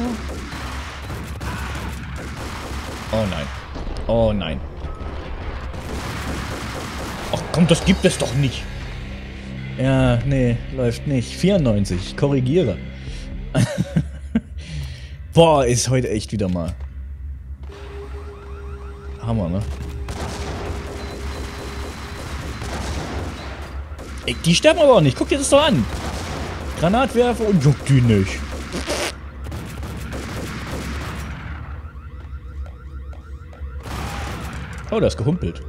Oh nein. Oh nein. Ach komm, das gibt es doch nicht. Ja, nee, läuft nicht. vierundneunzig, korrigiere. Boah, ist heute echt wieder mal. Hammer, ne? Ey, die sterben aber auch nicht. Guck dir das doch an. Granatwerfer und juckt die nicht. Oh, der ist gehumpelt.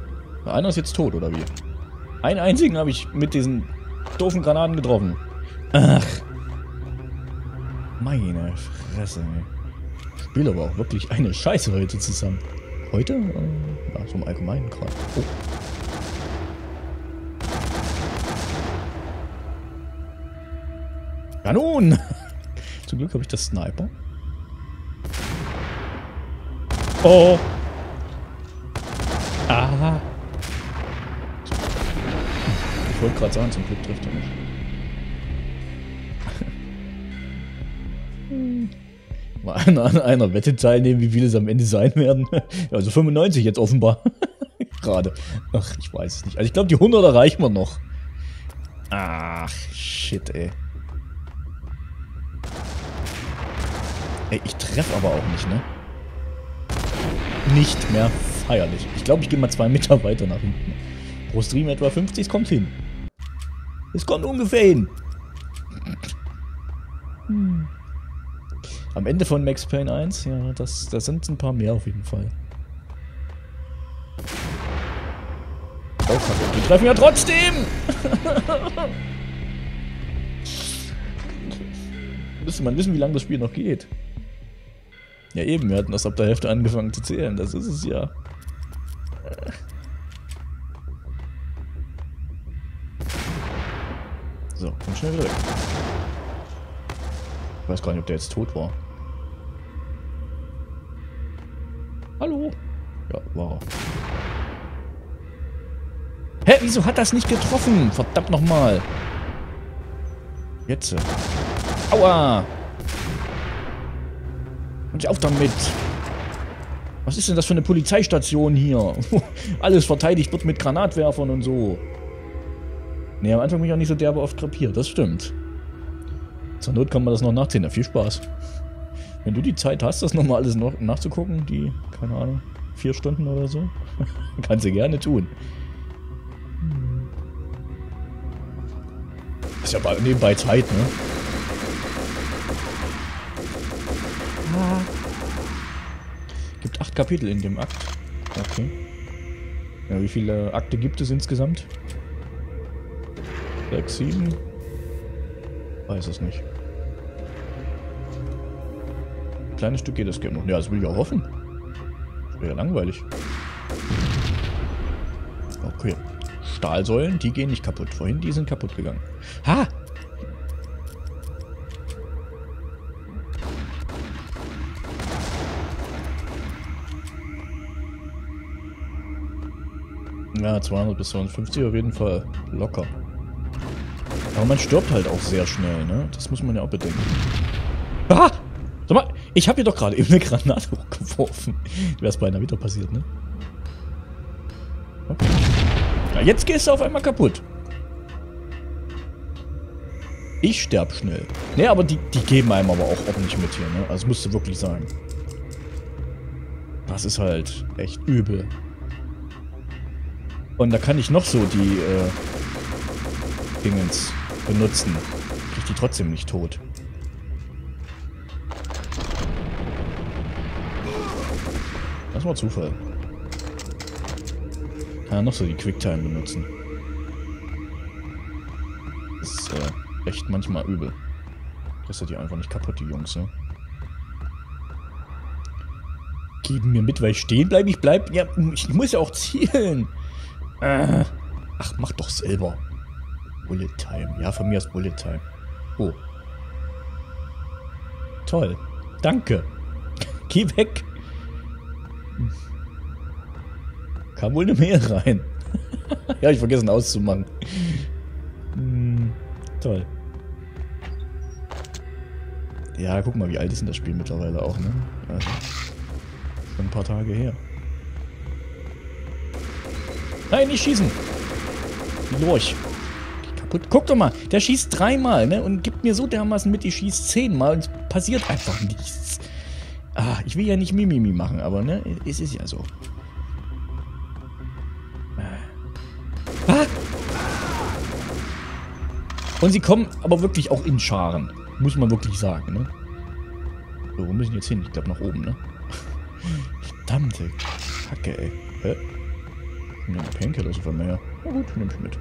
Einer ist jetzt tot, oder wie? Einen einzigen habe ich mit diesen doofen Granaten getroffen. Ach. Meine Fresse, ey. Ich spiele aber auch wirklich eine Scheiße heute zusammen. Heute? Ja, so im Allgemeinen gerade. Oh. Ja nun! Zum Glück habe ich das Sniper. Oh! Aha. Ich wollte gerade sagen, zum Glück trifft er mich. Mal an einer, einer Wette teilnehmen, wie viele es am Ende sein werden. Also fünfundneunzig jetzt offenbar. Gerade. Ach, ich weiß es nicht. Also ich glaube, die hundert erreichen wir noch. Ach, shit, ey. Ey, ich treffe aber auch nicht, ne? Nicht mehr feierlich. Ich glaube, ich gehe mal zwei Meter weiter nach hinten. Pro Stream etwa fünfzig, es kommt hin. Es kommt ungefähr hin. Hm. Am Ende von Max Payne eins, ja, das, das sind ein paar mehr auf jeden Fall. Oh, Kacke. Die treffen ja trotzdem! Müsste man wissen, wie lange das Spiel noch geht. Ja eben, wir hatten das ab der Hälfte angefangen zu zählen, das ist es ja. So, komm schnell wieder weg. Ich weiß gar nicht, ob der jetzt tot war. Hallo? Ja, war er. Hä, wieso hat das nicht getroffen? Verdammt nochmal. Jetzt. Aua! Und auf damit! Was ist denn das für eine Polizeistation hier? Alles verteidigt wird mit Granatwerfern und so. Ne, am Anfang bin ich auch nicht so derbe oft krepiert, das stimmt. Zur Not kann man das noch nachziehen, ja, viel Spaß. Wenn du die Zeit hast, das nochmal alles noch nachzugucken, die, keine Ahnung, vier Stunden oder so, kannst du gerne tun. Ist ja nebenbei Zeit, ne? Gibt acht Kapitel in dem Akt. Okay. Ja, wie viele Akte gibt es insgesamt? Sechs, sieben? Weiß es nicht. Ein kleines Stück geht das Game noch. Ja, das will ich auch hoffen. Das wäre ja langweilig. Okay. Stahlsäulen, die gehen nicht kaputt. Vorhin, die sind kaputt gegangen. Ha! Ja, zweihundert bis zweihundertfünfzig auf jeden Fall locker. Aber man stirbt halt auch sehr schnell, ne? Das muss man ja auch bedenken. Ah! Sag mal, ich habe hier doch gerade eben eine Granate hochgeworfen. Wäre es beinahe wieder passiert, ne? Okay. Ja, jetzt gehst du auf einmal kaputt. Ich sterb schnell. Ne, aber die, die geben einem aber auch ordentlich mit hier, ne? Also musst du wirklich sagen. Das ist halt echt übel. Und da kann ich noch so die äh, Dingens benutzen. Krieg ich die trotzdem nicht tot. Das war Zufall. Kann ja noch so die Quicktime benutzen. Das ist äh, echt manchmal übel. Kriegst du die einfach nicht kaputt, die Jungs, ne? Geben mir mit, weil ich stehen bleibe. Ich bleib. Ja, ich muss ja auch zielen. Ach, mach doch selber. Bullet Time. Ja, von mir ist Bullet Time. Oh. Toll. Danke. Geh weg. Kam wohl eine Mail rein. Ja, ich vergessen auszumachen. Hm, toll. Ja, guck mal, wie alt ist denn das Spiel mittlerweile auch, ne? Also, schon ein paar Tage her. Nein, nicht schießen! Lorch. Kaputt. Guck doch mal, der schießt dreimal, ne? Und gibt mir so dermaßen mit, ich schieß zehnmal und es passiert einfach nichts. Ah, ich will ja nicht Mimimi machen, aber ne? Es ist ja so. Ah! Und sie kommen aber wirklich auch in Scharen. Muss man wirklich sagen, ne? So, wo müssen wir jetzt hin? Ich glaube nach oben, ne? Verdammte Kacke, ey. Hä? Nimm den Painkiller so von mir. Na gut, nimm ich mit.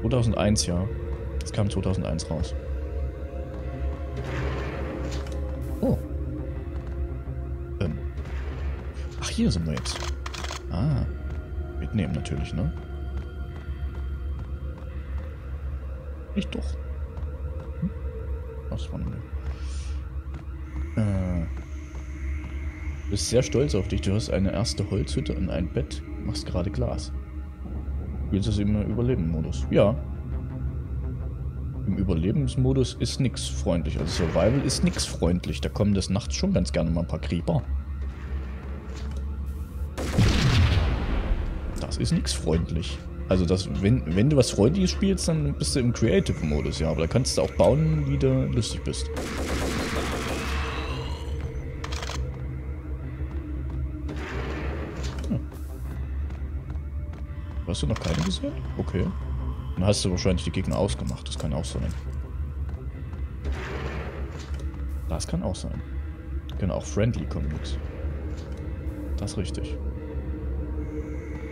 zweitausendeins, ja. Das kam zweitausendeins raus. Oh. Ähm. Ach, hier sind wir jetzt. Ah. Mitnehmen natürlich, ne? Ich doch. Hm? Was war denn da? Äh. Du bist sehr stolz auf dich. Du hast eine erste Holzhütte und ein Bett. Machst gerade Glas. Jetzt ist es im Überleben-Modus. Ja. Im Überlebensmodus ist nix freundlich. Also Survival ist nix freundlich. Da kommen des Nachts schon ganz gerne mal ein paar Creeper. Das ist nix freundlich. Also das, wenn, wenn du was Freundliches spielst, dann bist du im Creative-Modus. Ja, aber da kannst du auch bauen, wie du lustig bist. Hast du noch keine gesehen? Okay. Dann hast du wahrscheinlich die Gegner ausgemacht. Das kann auch sein. Das kann auch sein. Können auch friendly kommen. Das ist richtig.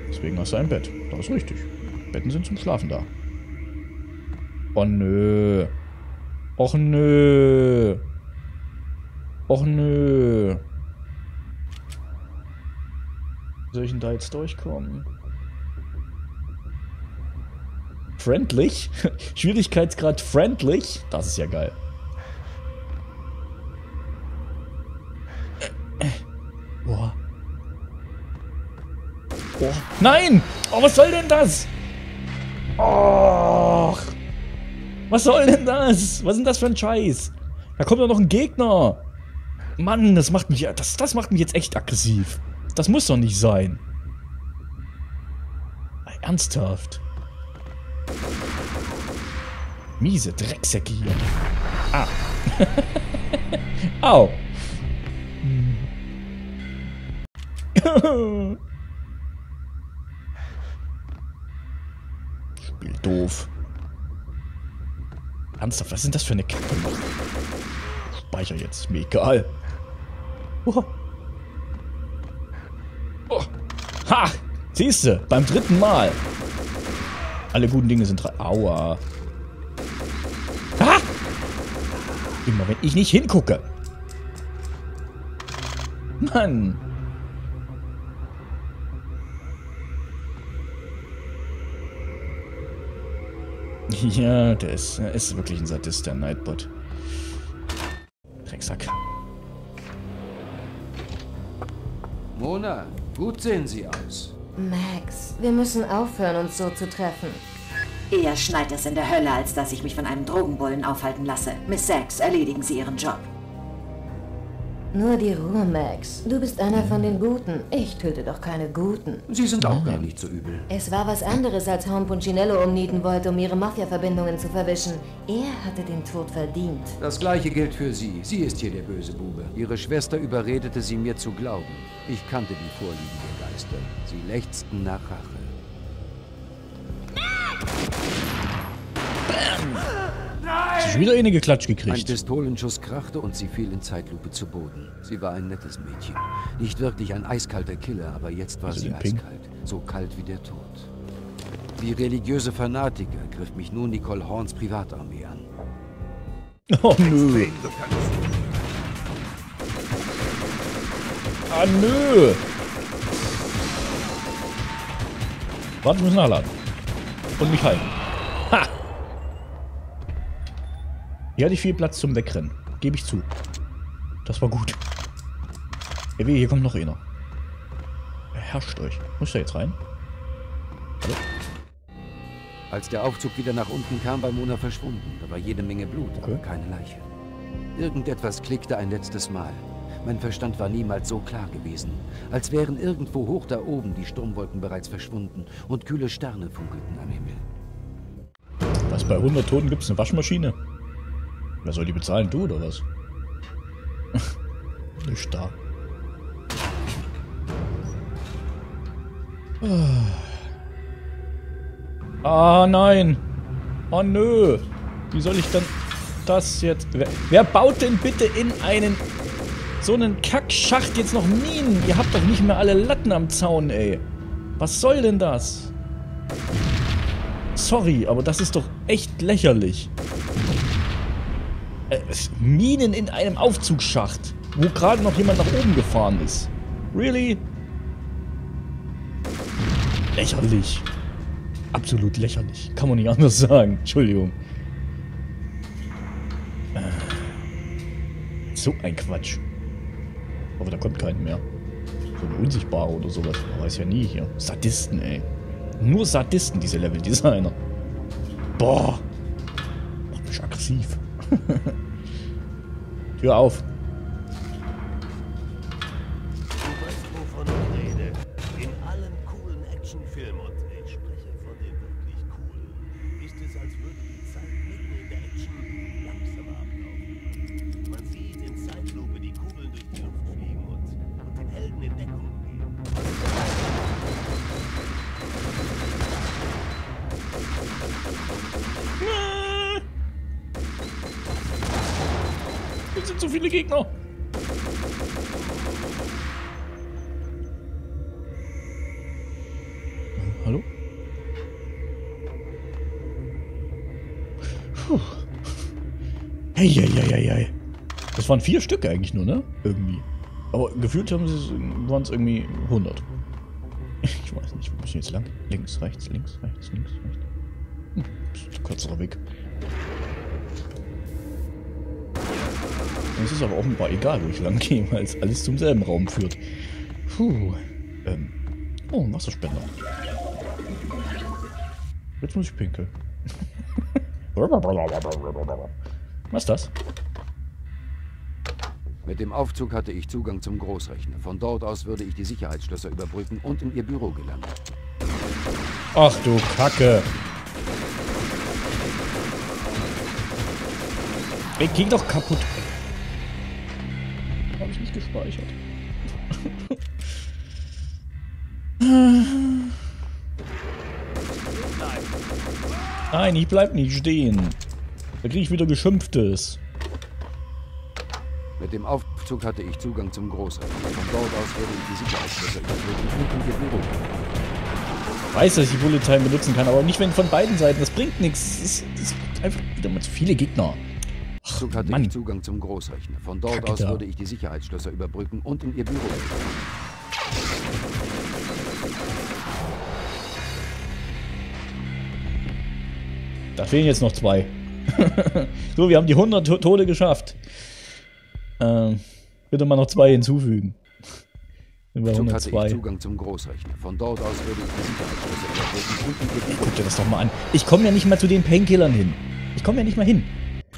Deswegen hast du ein Bett. Das ist richtig. Betten sind zum Schlafen da. Oh nö. Och nö. Och nö. Soll ich denn da jetzt durchkommen? Friendlich? Schwierigkeitsgrad friendlich? Das ist ja geil. Boah. Boah. Nein! Oh, was soll denn das? Oh. Was soll denn das? Was sind das für ein Scheiß? Da kommt doch noch ein Gegner. Mann, das macht mich, das, das macht mich jetzt echt aggressiv. Das muss doch nicht sein. Ernsthaft. Miese Drecksäcke hier. Ah. Au. Spiel doof. Ernsthaft, was sind das für eine Kacke? Speicher jetzt, mir egal. Oha. Oh. Ha! Siehste, beim dritten Mal. Alle guten Dinge sind drei. Aua. Ha! Immer wenn ich nicht hingucke. Mann. Ja, der ist, der ist wirklich ein Sadist, der Nightbot. Drecksack. Mona, gut sehen Sie aus. Max, wir müssen aufhören, uns so zu treffen. Eher schneit es in der Hölle, als dass ich mich von einem Drogenbullen aufhalten lasse. Miss Sachs, erledigen Sie Ihren Job. Nur die Ruhe, Max. Du bist einer von den Guten. Ich töte doch keine Guten. Sie sind auch gar nicht so übel. Es war was anderes, als Horn Puncinello umnieten wollte, um ihre Mafia-Verbindungen zu verwischen. Er hatte den Tod verdient. Das Gleiche gilt für sie. Sie ist hier der böse Bube. Ihre Schwester überredete sie, mir zu glauben. Ich kannte die Vorlieben der Geister. Sie lechzten nach Rache. Bam! Schon wieder eine geklatscht gekriegt. Ein Pistolenschuss krachte und sie fiel in Zeitlupe zu Boden. Sie war ein nettes Mädchen. Nicht wirklich ein eiskalter Killer, aber jetzt war also sie eiskalt. So kalt wie der Tod. Wie religiöse Fanatiker griff mich nun Nicole Horns Privatarmee an. Oh nö. Ah nö. Warte, ich muss nachladen. Und mich halten. Ha! Hier hatte ich viel Platz zum Wegrennen. Gebe ich zu. Das war gut. Ey, hier kommt noch einer. Herrscht euch. Muss da jetzt rein? Hallo? Als der Aufzug wieder nach unten kam, war Mona verschwunden. Da war jede Menge Blut, okay, aber keine Leiche. Irgendetwas klickte ein letztes Mal. Mein Verstand war niemals so klar gewesen. Als wären irgendwo hoch da oben die Sturmwolken bereits verschwunden und kühle Sterne funkelten am Himmel. Was, bei hundert Toten gibt's eine Waschmaschine? Wer soll die bezahlen? Du oder was? Nicht da. Ah nein! Oh nö! Wie soll ich denn das jetzt... Wer, wer baut denn bitte in einen... so einen Kackschacht jetzt noch Minen? Ihr habt doch nicht mehr alle Latten am Zaun, ey! Was soll denn das? Sorry, aber das ist doch echt lächerlich. Minen in einem Aufzugsschacht, wo gerade noch jemand nach oben gefahren ist. Really? Lächerlich. Absolut lächerlich. Kann man nicht anders sagen. Entschuldigung. So ein Quatsch. Aber da kommt keinen mehr. So eine Unsichtbare oder sowas. Man weiß ja nie hier. Sadisten, ey. Nur Sadisten, diese Level-Designer. Boah. Macht mich aggressiv. Tür auf. Du weißt, wovon ich rede. In allen coolen Actionfilmen, und ich spreche von den wirklich coolen, ist es, als würde die Zeit mitten in der Action langsamer ablaufen. Man sieht in Zeitlupe die Kugeln durch die Luft fliegen und, und den Helden in Deckung gehen. Nein! Es sind so viele Gegner. Hallo? Puh. Hey, hey, hey, hey. Das waren vier Stück eigentlich nur, ne? Irgendwie. Aber gefühlt haben sie waren es irgendwie hundert. Ich weiß nicht, wo müssen wir jetzt lang? Links, rechts, links, rechts, links, rechts. Hm, das ist ein kürzerer Weg. Es ist aber offenbar egal, wo ich lang gehe, weil es alles zum selben Raum führt. Puh. Ähm. Oh, Wasserspender. Jetzt muss ich pinkeln. Was ist das? Mit dem Aufzug hatte ich Zugang zum Großrechner. Von dort aus würde ich die Sicherheitsschlösser überbrücken und in ihr Büro gelangen. Ach du Kacke. Ich ging doch kaputt. Habe ich nicht gespeichert. Nein, ich bleib nicht stehen. Da krieg ich wieder Geschimpftes. Mit dem Auf Rückzug hatte ich Zugang zum Großraum. Von dort aus wurde ich die Sicherheitsschlüssel überprüfen. Ich weiß, dass ich die Bullet Time benutzen kann, aber nicht wenn von beiden Seiten. Das bringt nichts. Es, es gibt einfach wieder mal zu viele Gegner. Ach, Zug hatte Mann. ich Zugang zum Großrechner. Von dort Kacke aus da. würde ich die Sicherheitsschlösser überbrücken und in ihr Büro kommen. Da fehlen jetzt noch zwei. So, wir haben die hundert Tode geschafft. Ähm, bitte mal noch zwei hinzufügen. Zug hatte ich Zugang zum Großrechner. Von dort aus würde ich die Sicherheitsschlösser überbrücken. Guck dir das doch mal an. Ich komme ja nicht mal zu den Painkillern hin. Ich komme ja nicht mal hin.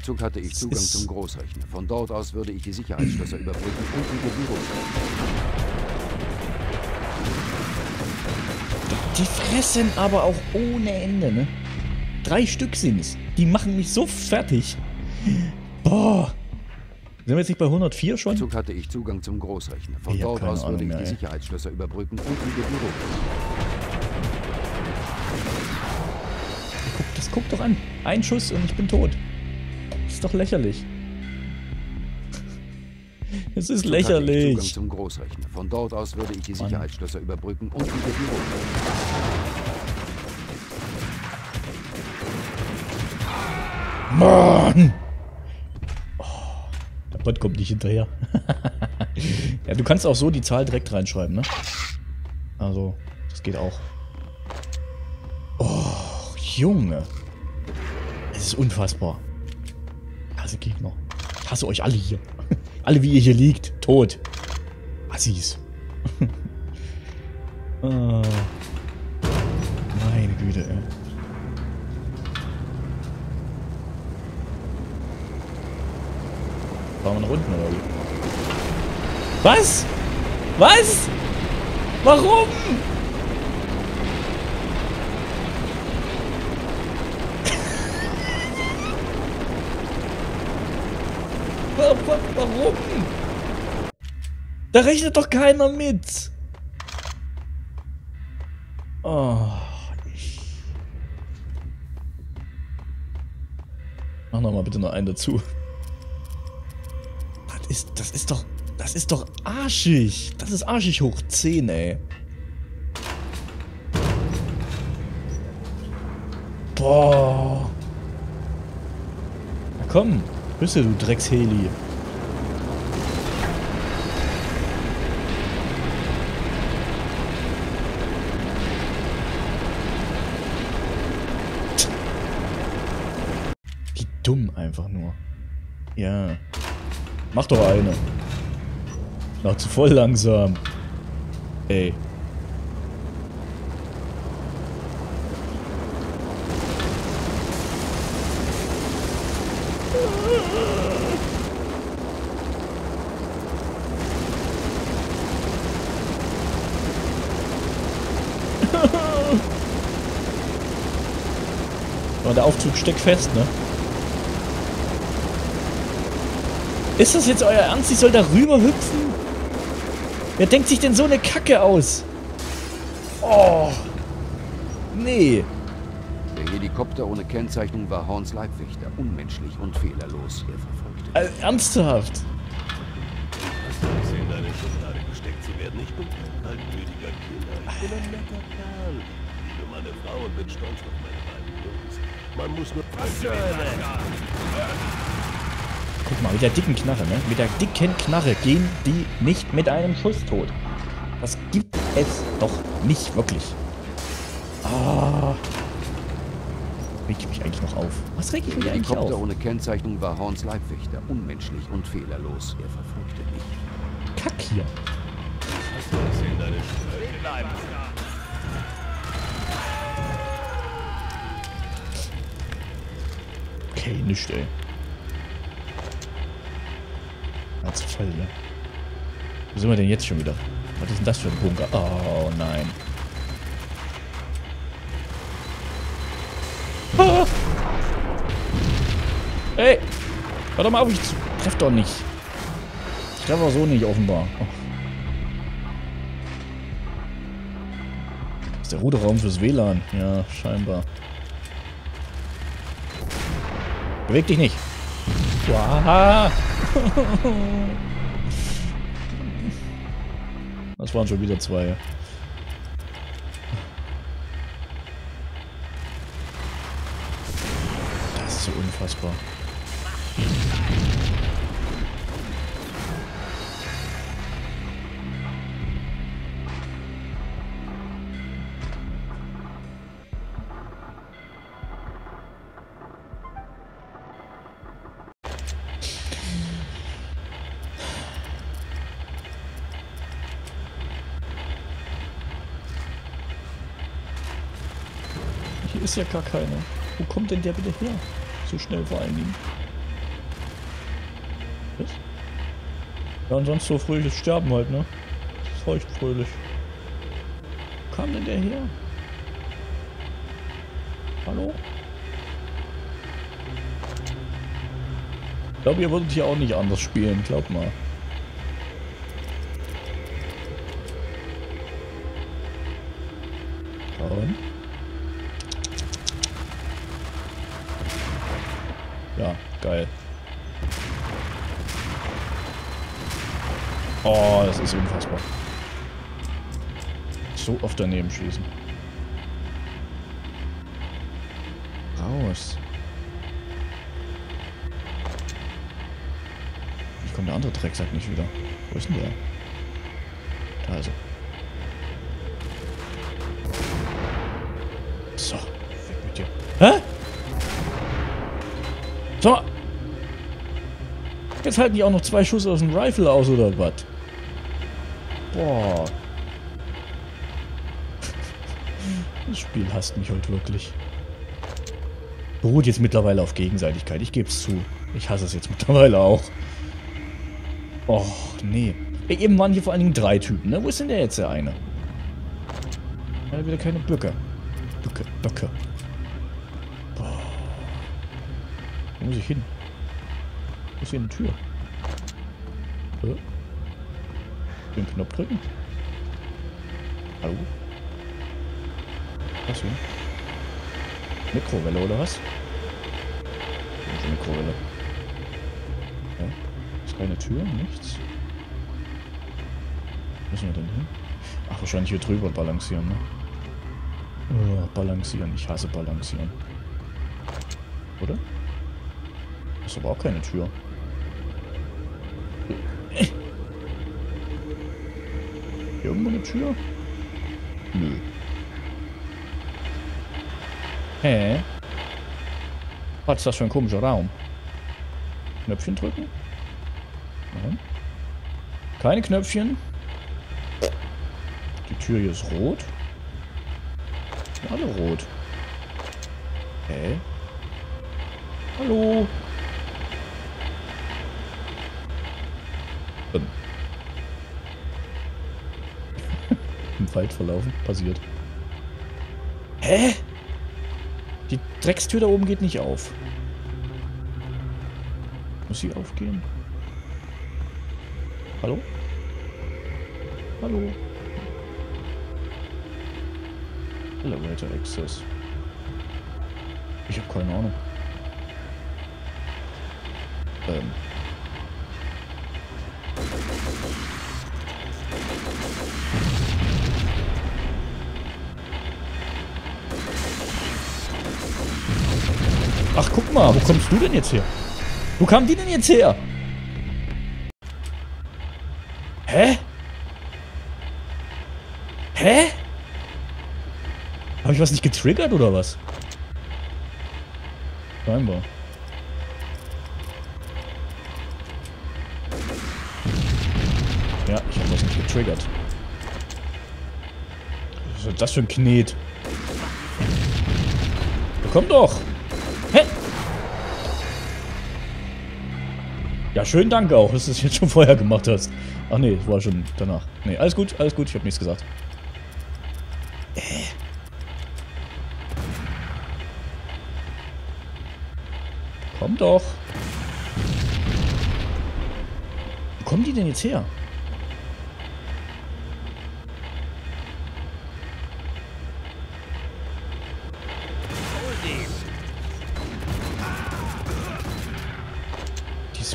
Zug hatte ich Zugang zum Großrechner. Von dort aus würde ich die Sicherheitsschlösser überbrücken und in die Büro kommen. Die fressen aber auch ohne Ende, ne? Drei Stück sind's. Die machen mich so fertig. Boah. Sind wir jetzt nicht bei hundertvier schon? Zug hatte ich Zugang zum Großrechner. Von dort aus würde ich die Sicherheitsschlösser überbrücken und in die Büro kommen. Guck, das guck doch an. Ein Schuss und ich bin tot. Ist doch lächerlich. Es ist lächerlich. Zugang zum Großrechner. Von dort aus würde ich die Sicherheitsschlösser überbrücken und die Büro. Mann! Oh, der Bot kommt nicht hinterher. Ja, du kannst auch so die Zahl direkt reinschreiben, ne? Also, das geht auch. Oh, Junge. Es ist unfassbar. Hasse Gegner. Ich hasse euch alle hier. Alle, wie ihr hier liegt. Tot. Assis. Oh. Meine Güte, ey. Fahren wir nach unten, oder wie? Was? Was? Warum? Warum? Da rechnet doch keiner mit. Oh. Mach nochmal bitte noch einen dazu. Das ist, das ist doch, das ist doch arschig. Das ist arschig hoch zehn, ey. Boah. Na komm. Wüsste du Drecksheli. Wie dumm einfach nur. Ja. Mach doch eine. Noch zu voll langsam. Ey. Der Aufzug steckt fest, ne? Ist das jetzt euer Ernst? Ich soll da rüber hüpfen? Wer denkt sich denn so eine Kacke aus? Oh. Nee. Der Helikopter ohne Kennzeichnung war Horns Leibwächter. Unmenschlich und fehlerlos. Er verfolgte. Also, ernsthaft? Hast du das in deine Schublade gesteckt? Sie werden nicht bekannt. Altmütiger Killer. Ich bin ein netter Kerl. Ich liebe meine Frau und bin stolz auf meine beiden Jungs. Man muss nur... Guck mal, mit der dicken Knarre, ne? Mit der dicken Knarre gehen die nicht mit einem Schuss tot. Das gibt es doch nicht wirklich. Ah. Reg ich mich eigentlich noch auf? Was reg ich mich eigentlich auf? Der Helikopter ohne Kennzeichnung war Horns Leibwächter. Unmenschlich und fehlerlos. Er verfolgte mich. Kack hier. Hast du das in deine Schule? Okay, nicht, ey. Als Fall, ne? Wo sind wir denn jetzt schon wieder? Was ist denn das für ein Bunker? Oh, nein. Ah! Ey! Hör doch mal auf, ich treffe doch nicht. Ich treffe auch so nicht, offenbar. Oh. Das ist der Ruderraum fürs W L A N. Ja, scheinbar. Beweg dich nicht. Wow. Das waren schon wieder zwei. Das ist so unfassbar. Ist ja gar keiner. Wo kommt denn der bitte her? So schnell vor allen Dingen. Was? Ja, und sonst so fröhliches Sterben halt, ne? Das ist recht fröhlich. Wo kam denn der her? Hallo? Ich glaube, ihr würdet hier auch nicht anders spielen, glaub mal. Und? Ja, geil. Oh, das ist unfassbar. So oft daneben schießen. Raus. Jetzt kommt der andere Drecksack nicht wieder. Wo ist denn der? Da ist er. So, weg mit dir. Hä? So! Jetzt halten die auch noch zwei Schuss aus dem Rifle aus, oder was? Boah. Das Spiel hasst mich heute wirklich. Beruht jetzt mittlerweile auf Gegenseitigkeit, ich geb's zu. Ich hasse es jetzt mittlerweile auch. Och, nee. Eben waren hier vor allen Dingen drei Typen, ne? Wo ist denn der jetzt der eine? Ja, wieder keine Böcke. Böcke, Böcke. Wo muss ich hin? Wo ist hier eine Tür? Äh? Den Knopf drücken? Hallo? Was hier? Mikrowelle oder was? Eine Mikrowelle. Ja. Ist keine Tür, nichts. Wo müssen wir denn hin? Ach, wahrscheinlich hier drüber balancieren, ne? Oh, balancieren. Ich hasse balancieren. Oder? Das ist aber auch keine Tür. Hier irgendwo eine Tür? Nö. Hä? Was ist das für ein komischer Raum? Knöpfchen drücken? Nein. Keine Knöpfchen. Die Tür hier ist rot. Ja, alle rot. Hä? Hallo? Im Wald verlaufen. Passiert. Hä? Die Dreckstür da oben geht nicht auf. Muss sie aufgehen? Hallo? Hallo? Elevator Access. Ich habe keine Ahnung. Ähm. Ach, guck mal, wo kommst du denn jetzt her? Wo kamen die denn jetzt her? Hä? Hä? Habe ich was nicht getriggert oder was? Scheinbar. Ja, ich habe was nicht getriggert. Was ist das für ein Knet? Komm doch! Hä? Ja, schönen Dank auch, dass du es jetzt schon vorher gemacht hast. Ach nee, das war schon danach. Nee, alles gut, alles gut, ich hab nichts gesagt. Äh. Komm doch. Wo kommen die denn jetzt her?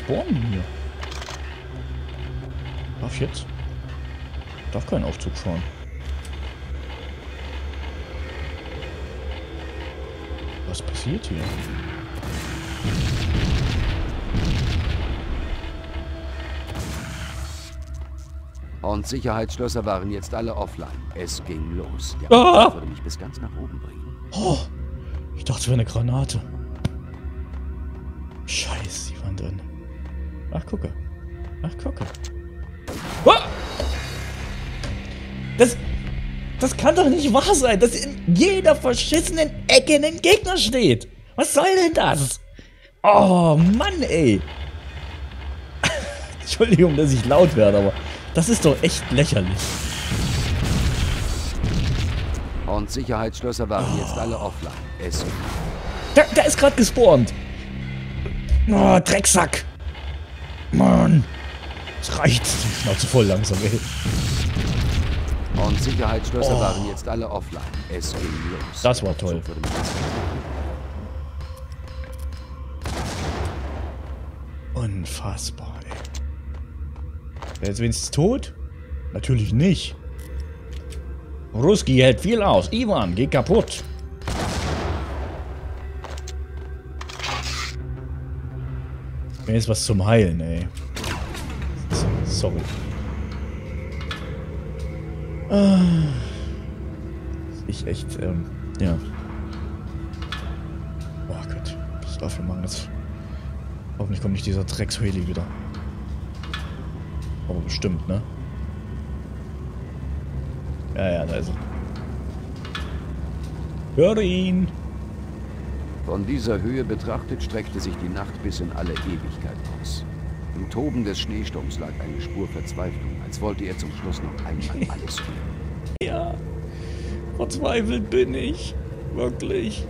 Spawnen hier. Darf ich jetzt? Darf keinen Aufzug fahren. Was passiert hier? Und Sicherheitsschlösser waren jetzt alle offline. Es ging los. Der ah! Aufzug würde mich bis ganz nach oben bringen. Oh, ich dachte, es wäre eine Granate. Scheiße, die waren drin. Ach, gucke. Ach, gucke. Ah! Das, das kann doch nicht wahr sein, dass in jeder verschissenen Ecke ein Gegner steht. Was soll denn das? Oh, Mann, ey. Entschuldigung, dass ich laut werde, aber das ist doch echt lächerlich. Und Sicherheitsschlösser waren oh. jetzt alle offline. Es da, da ist gerade gespawnt. Oh, Drecksack. Mann. Das reicht. Ich mach zu voll langsam, ey. Und Sicherheitsschlösser oh. waren jetzt alle offline. Es ging los. Das war toll. Unfassbar, ey. Wer jetzt wenigstens tot? Natürlich nicht. Ruski hält viel aus. Ivan, geh kaputt. Mir ist was zum Heilen, ey. Sorry. Ich echt, ähm, ja. Oh Gott, was darf ich machen jetzt? Hoffentlich kommt nicht dieser Drecksheli wieder. Aber bestimmt, ne? Ja, ja, da ist er. Hör ihn! Von dieser Höhe betrachtet streckte sich die Nacht bis in alle Ewigkeit aus. Im Toben des Schneesturms lag eine Spur Verzweiflung, als wollte er zum Schluss noch einmal alles fühlen. Ja, verzweifelt bin ich. Wirklich.